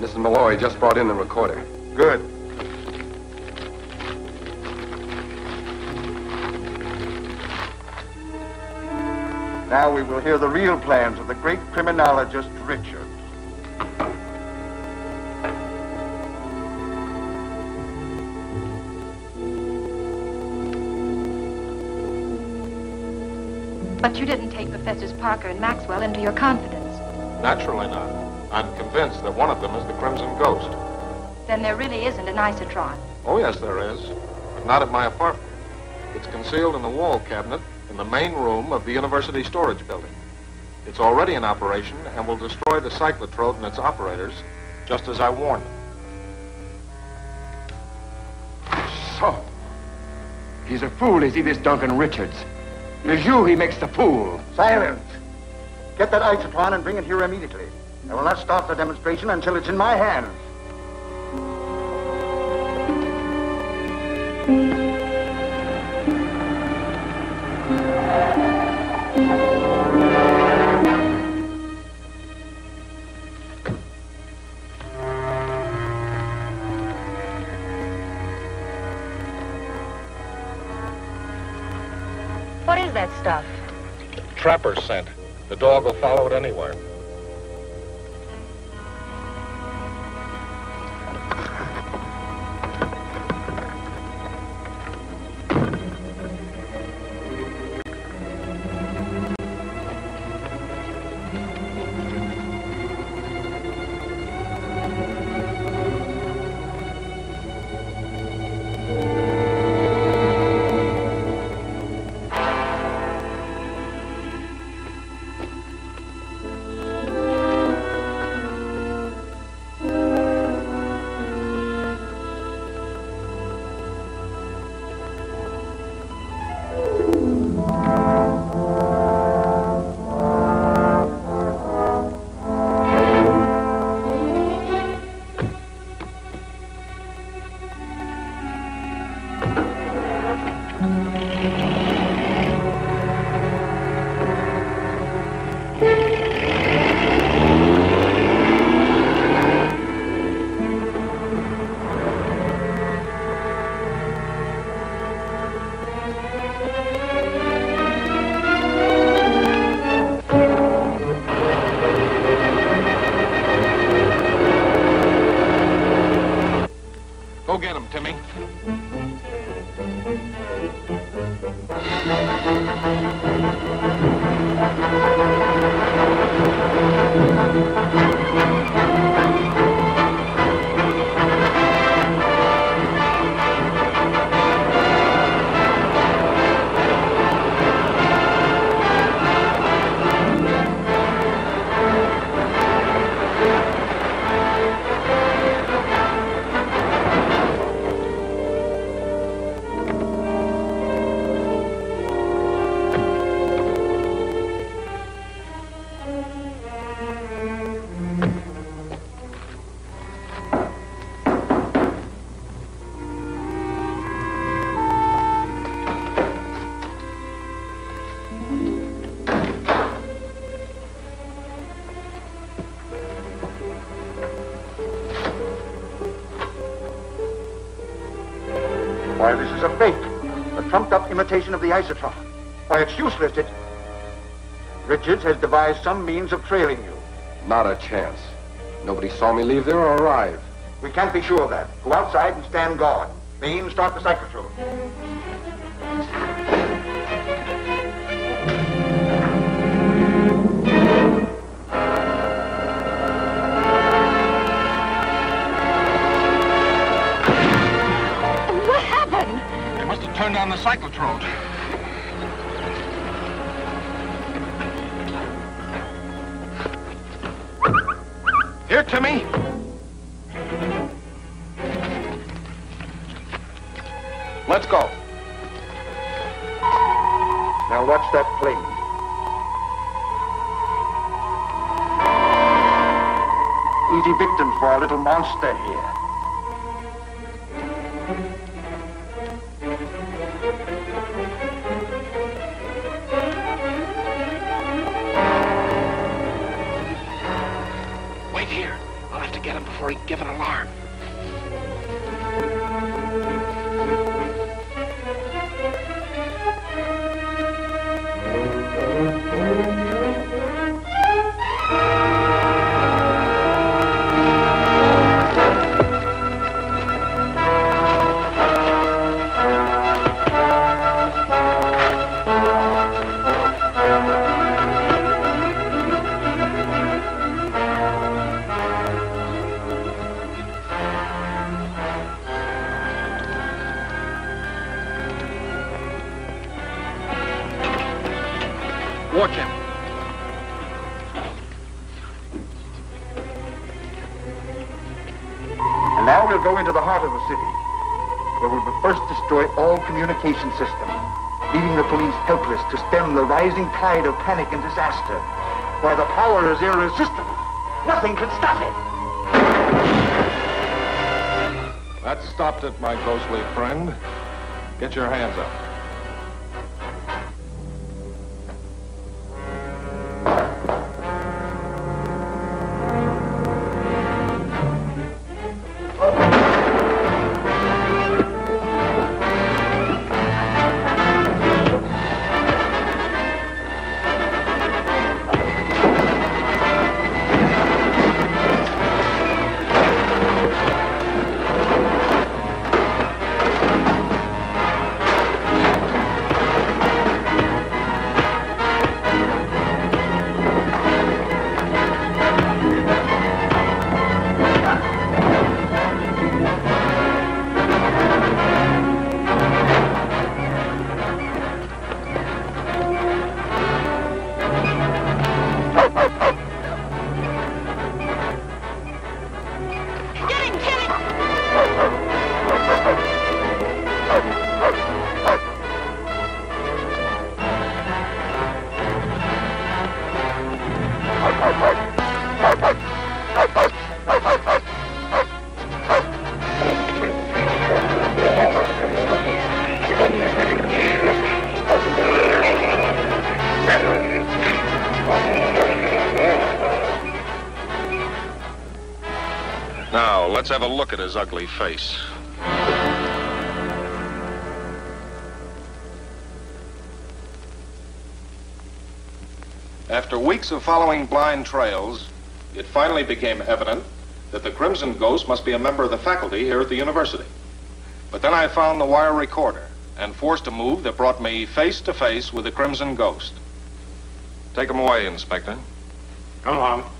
Missus Malloy just brought in the recorder. Good. Now we will hear the real plans of the great criminologist, Richards. But you didn't take Professors Parker and Maxwell into your confidence. Naturally not. I'm convinced that one of them is the Crimson Ghost. Then there really isn't an isotron. Oh, yes, there is. But not at my apartment. It's concealed in the wall cabinet in the main room of the university storage building. It's already in operation and will destroy the cyclotron and its operators, just as I warned them. So, he's a fool, is he, this Duncan Richards? It's you he makes the fool. Silence. Get that isotron and bring it here immediately. I will not start the demonstration until it's in my hands. What is that stuff? Trapper scent. The dog will follow it anywhere. limitation of the isotron. Why, it's useless. It... Richards has devised some means of trailing you. Not a chance. Nobody saw me leave there or arrive. We can't be sure of that. Go outside and stand guard. Means start the cyclotron. What happened? They must have turned on the cyclotron. Here, Timmy. Let's go. Now watch that plane. Easy victims for our little monster here. Wait here. I'll have to get him before he can give an alarm. Communication system, leaving the police helpless to stem the rising tide of panic and disaster. Why, the power is irresistible. Nothing can stop it. That stopped it, my ghostly friend. Get your hands up. Let's have a look at his ugly face. After weeks of following blind trails, it finally became evident that the Crimson Ghost must be a member of the faculty here at the university. But then I found the wire recorder and forced a move that brought me face to face with the Crimson Ghost. Take him away, Inspector. Come along.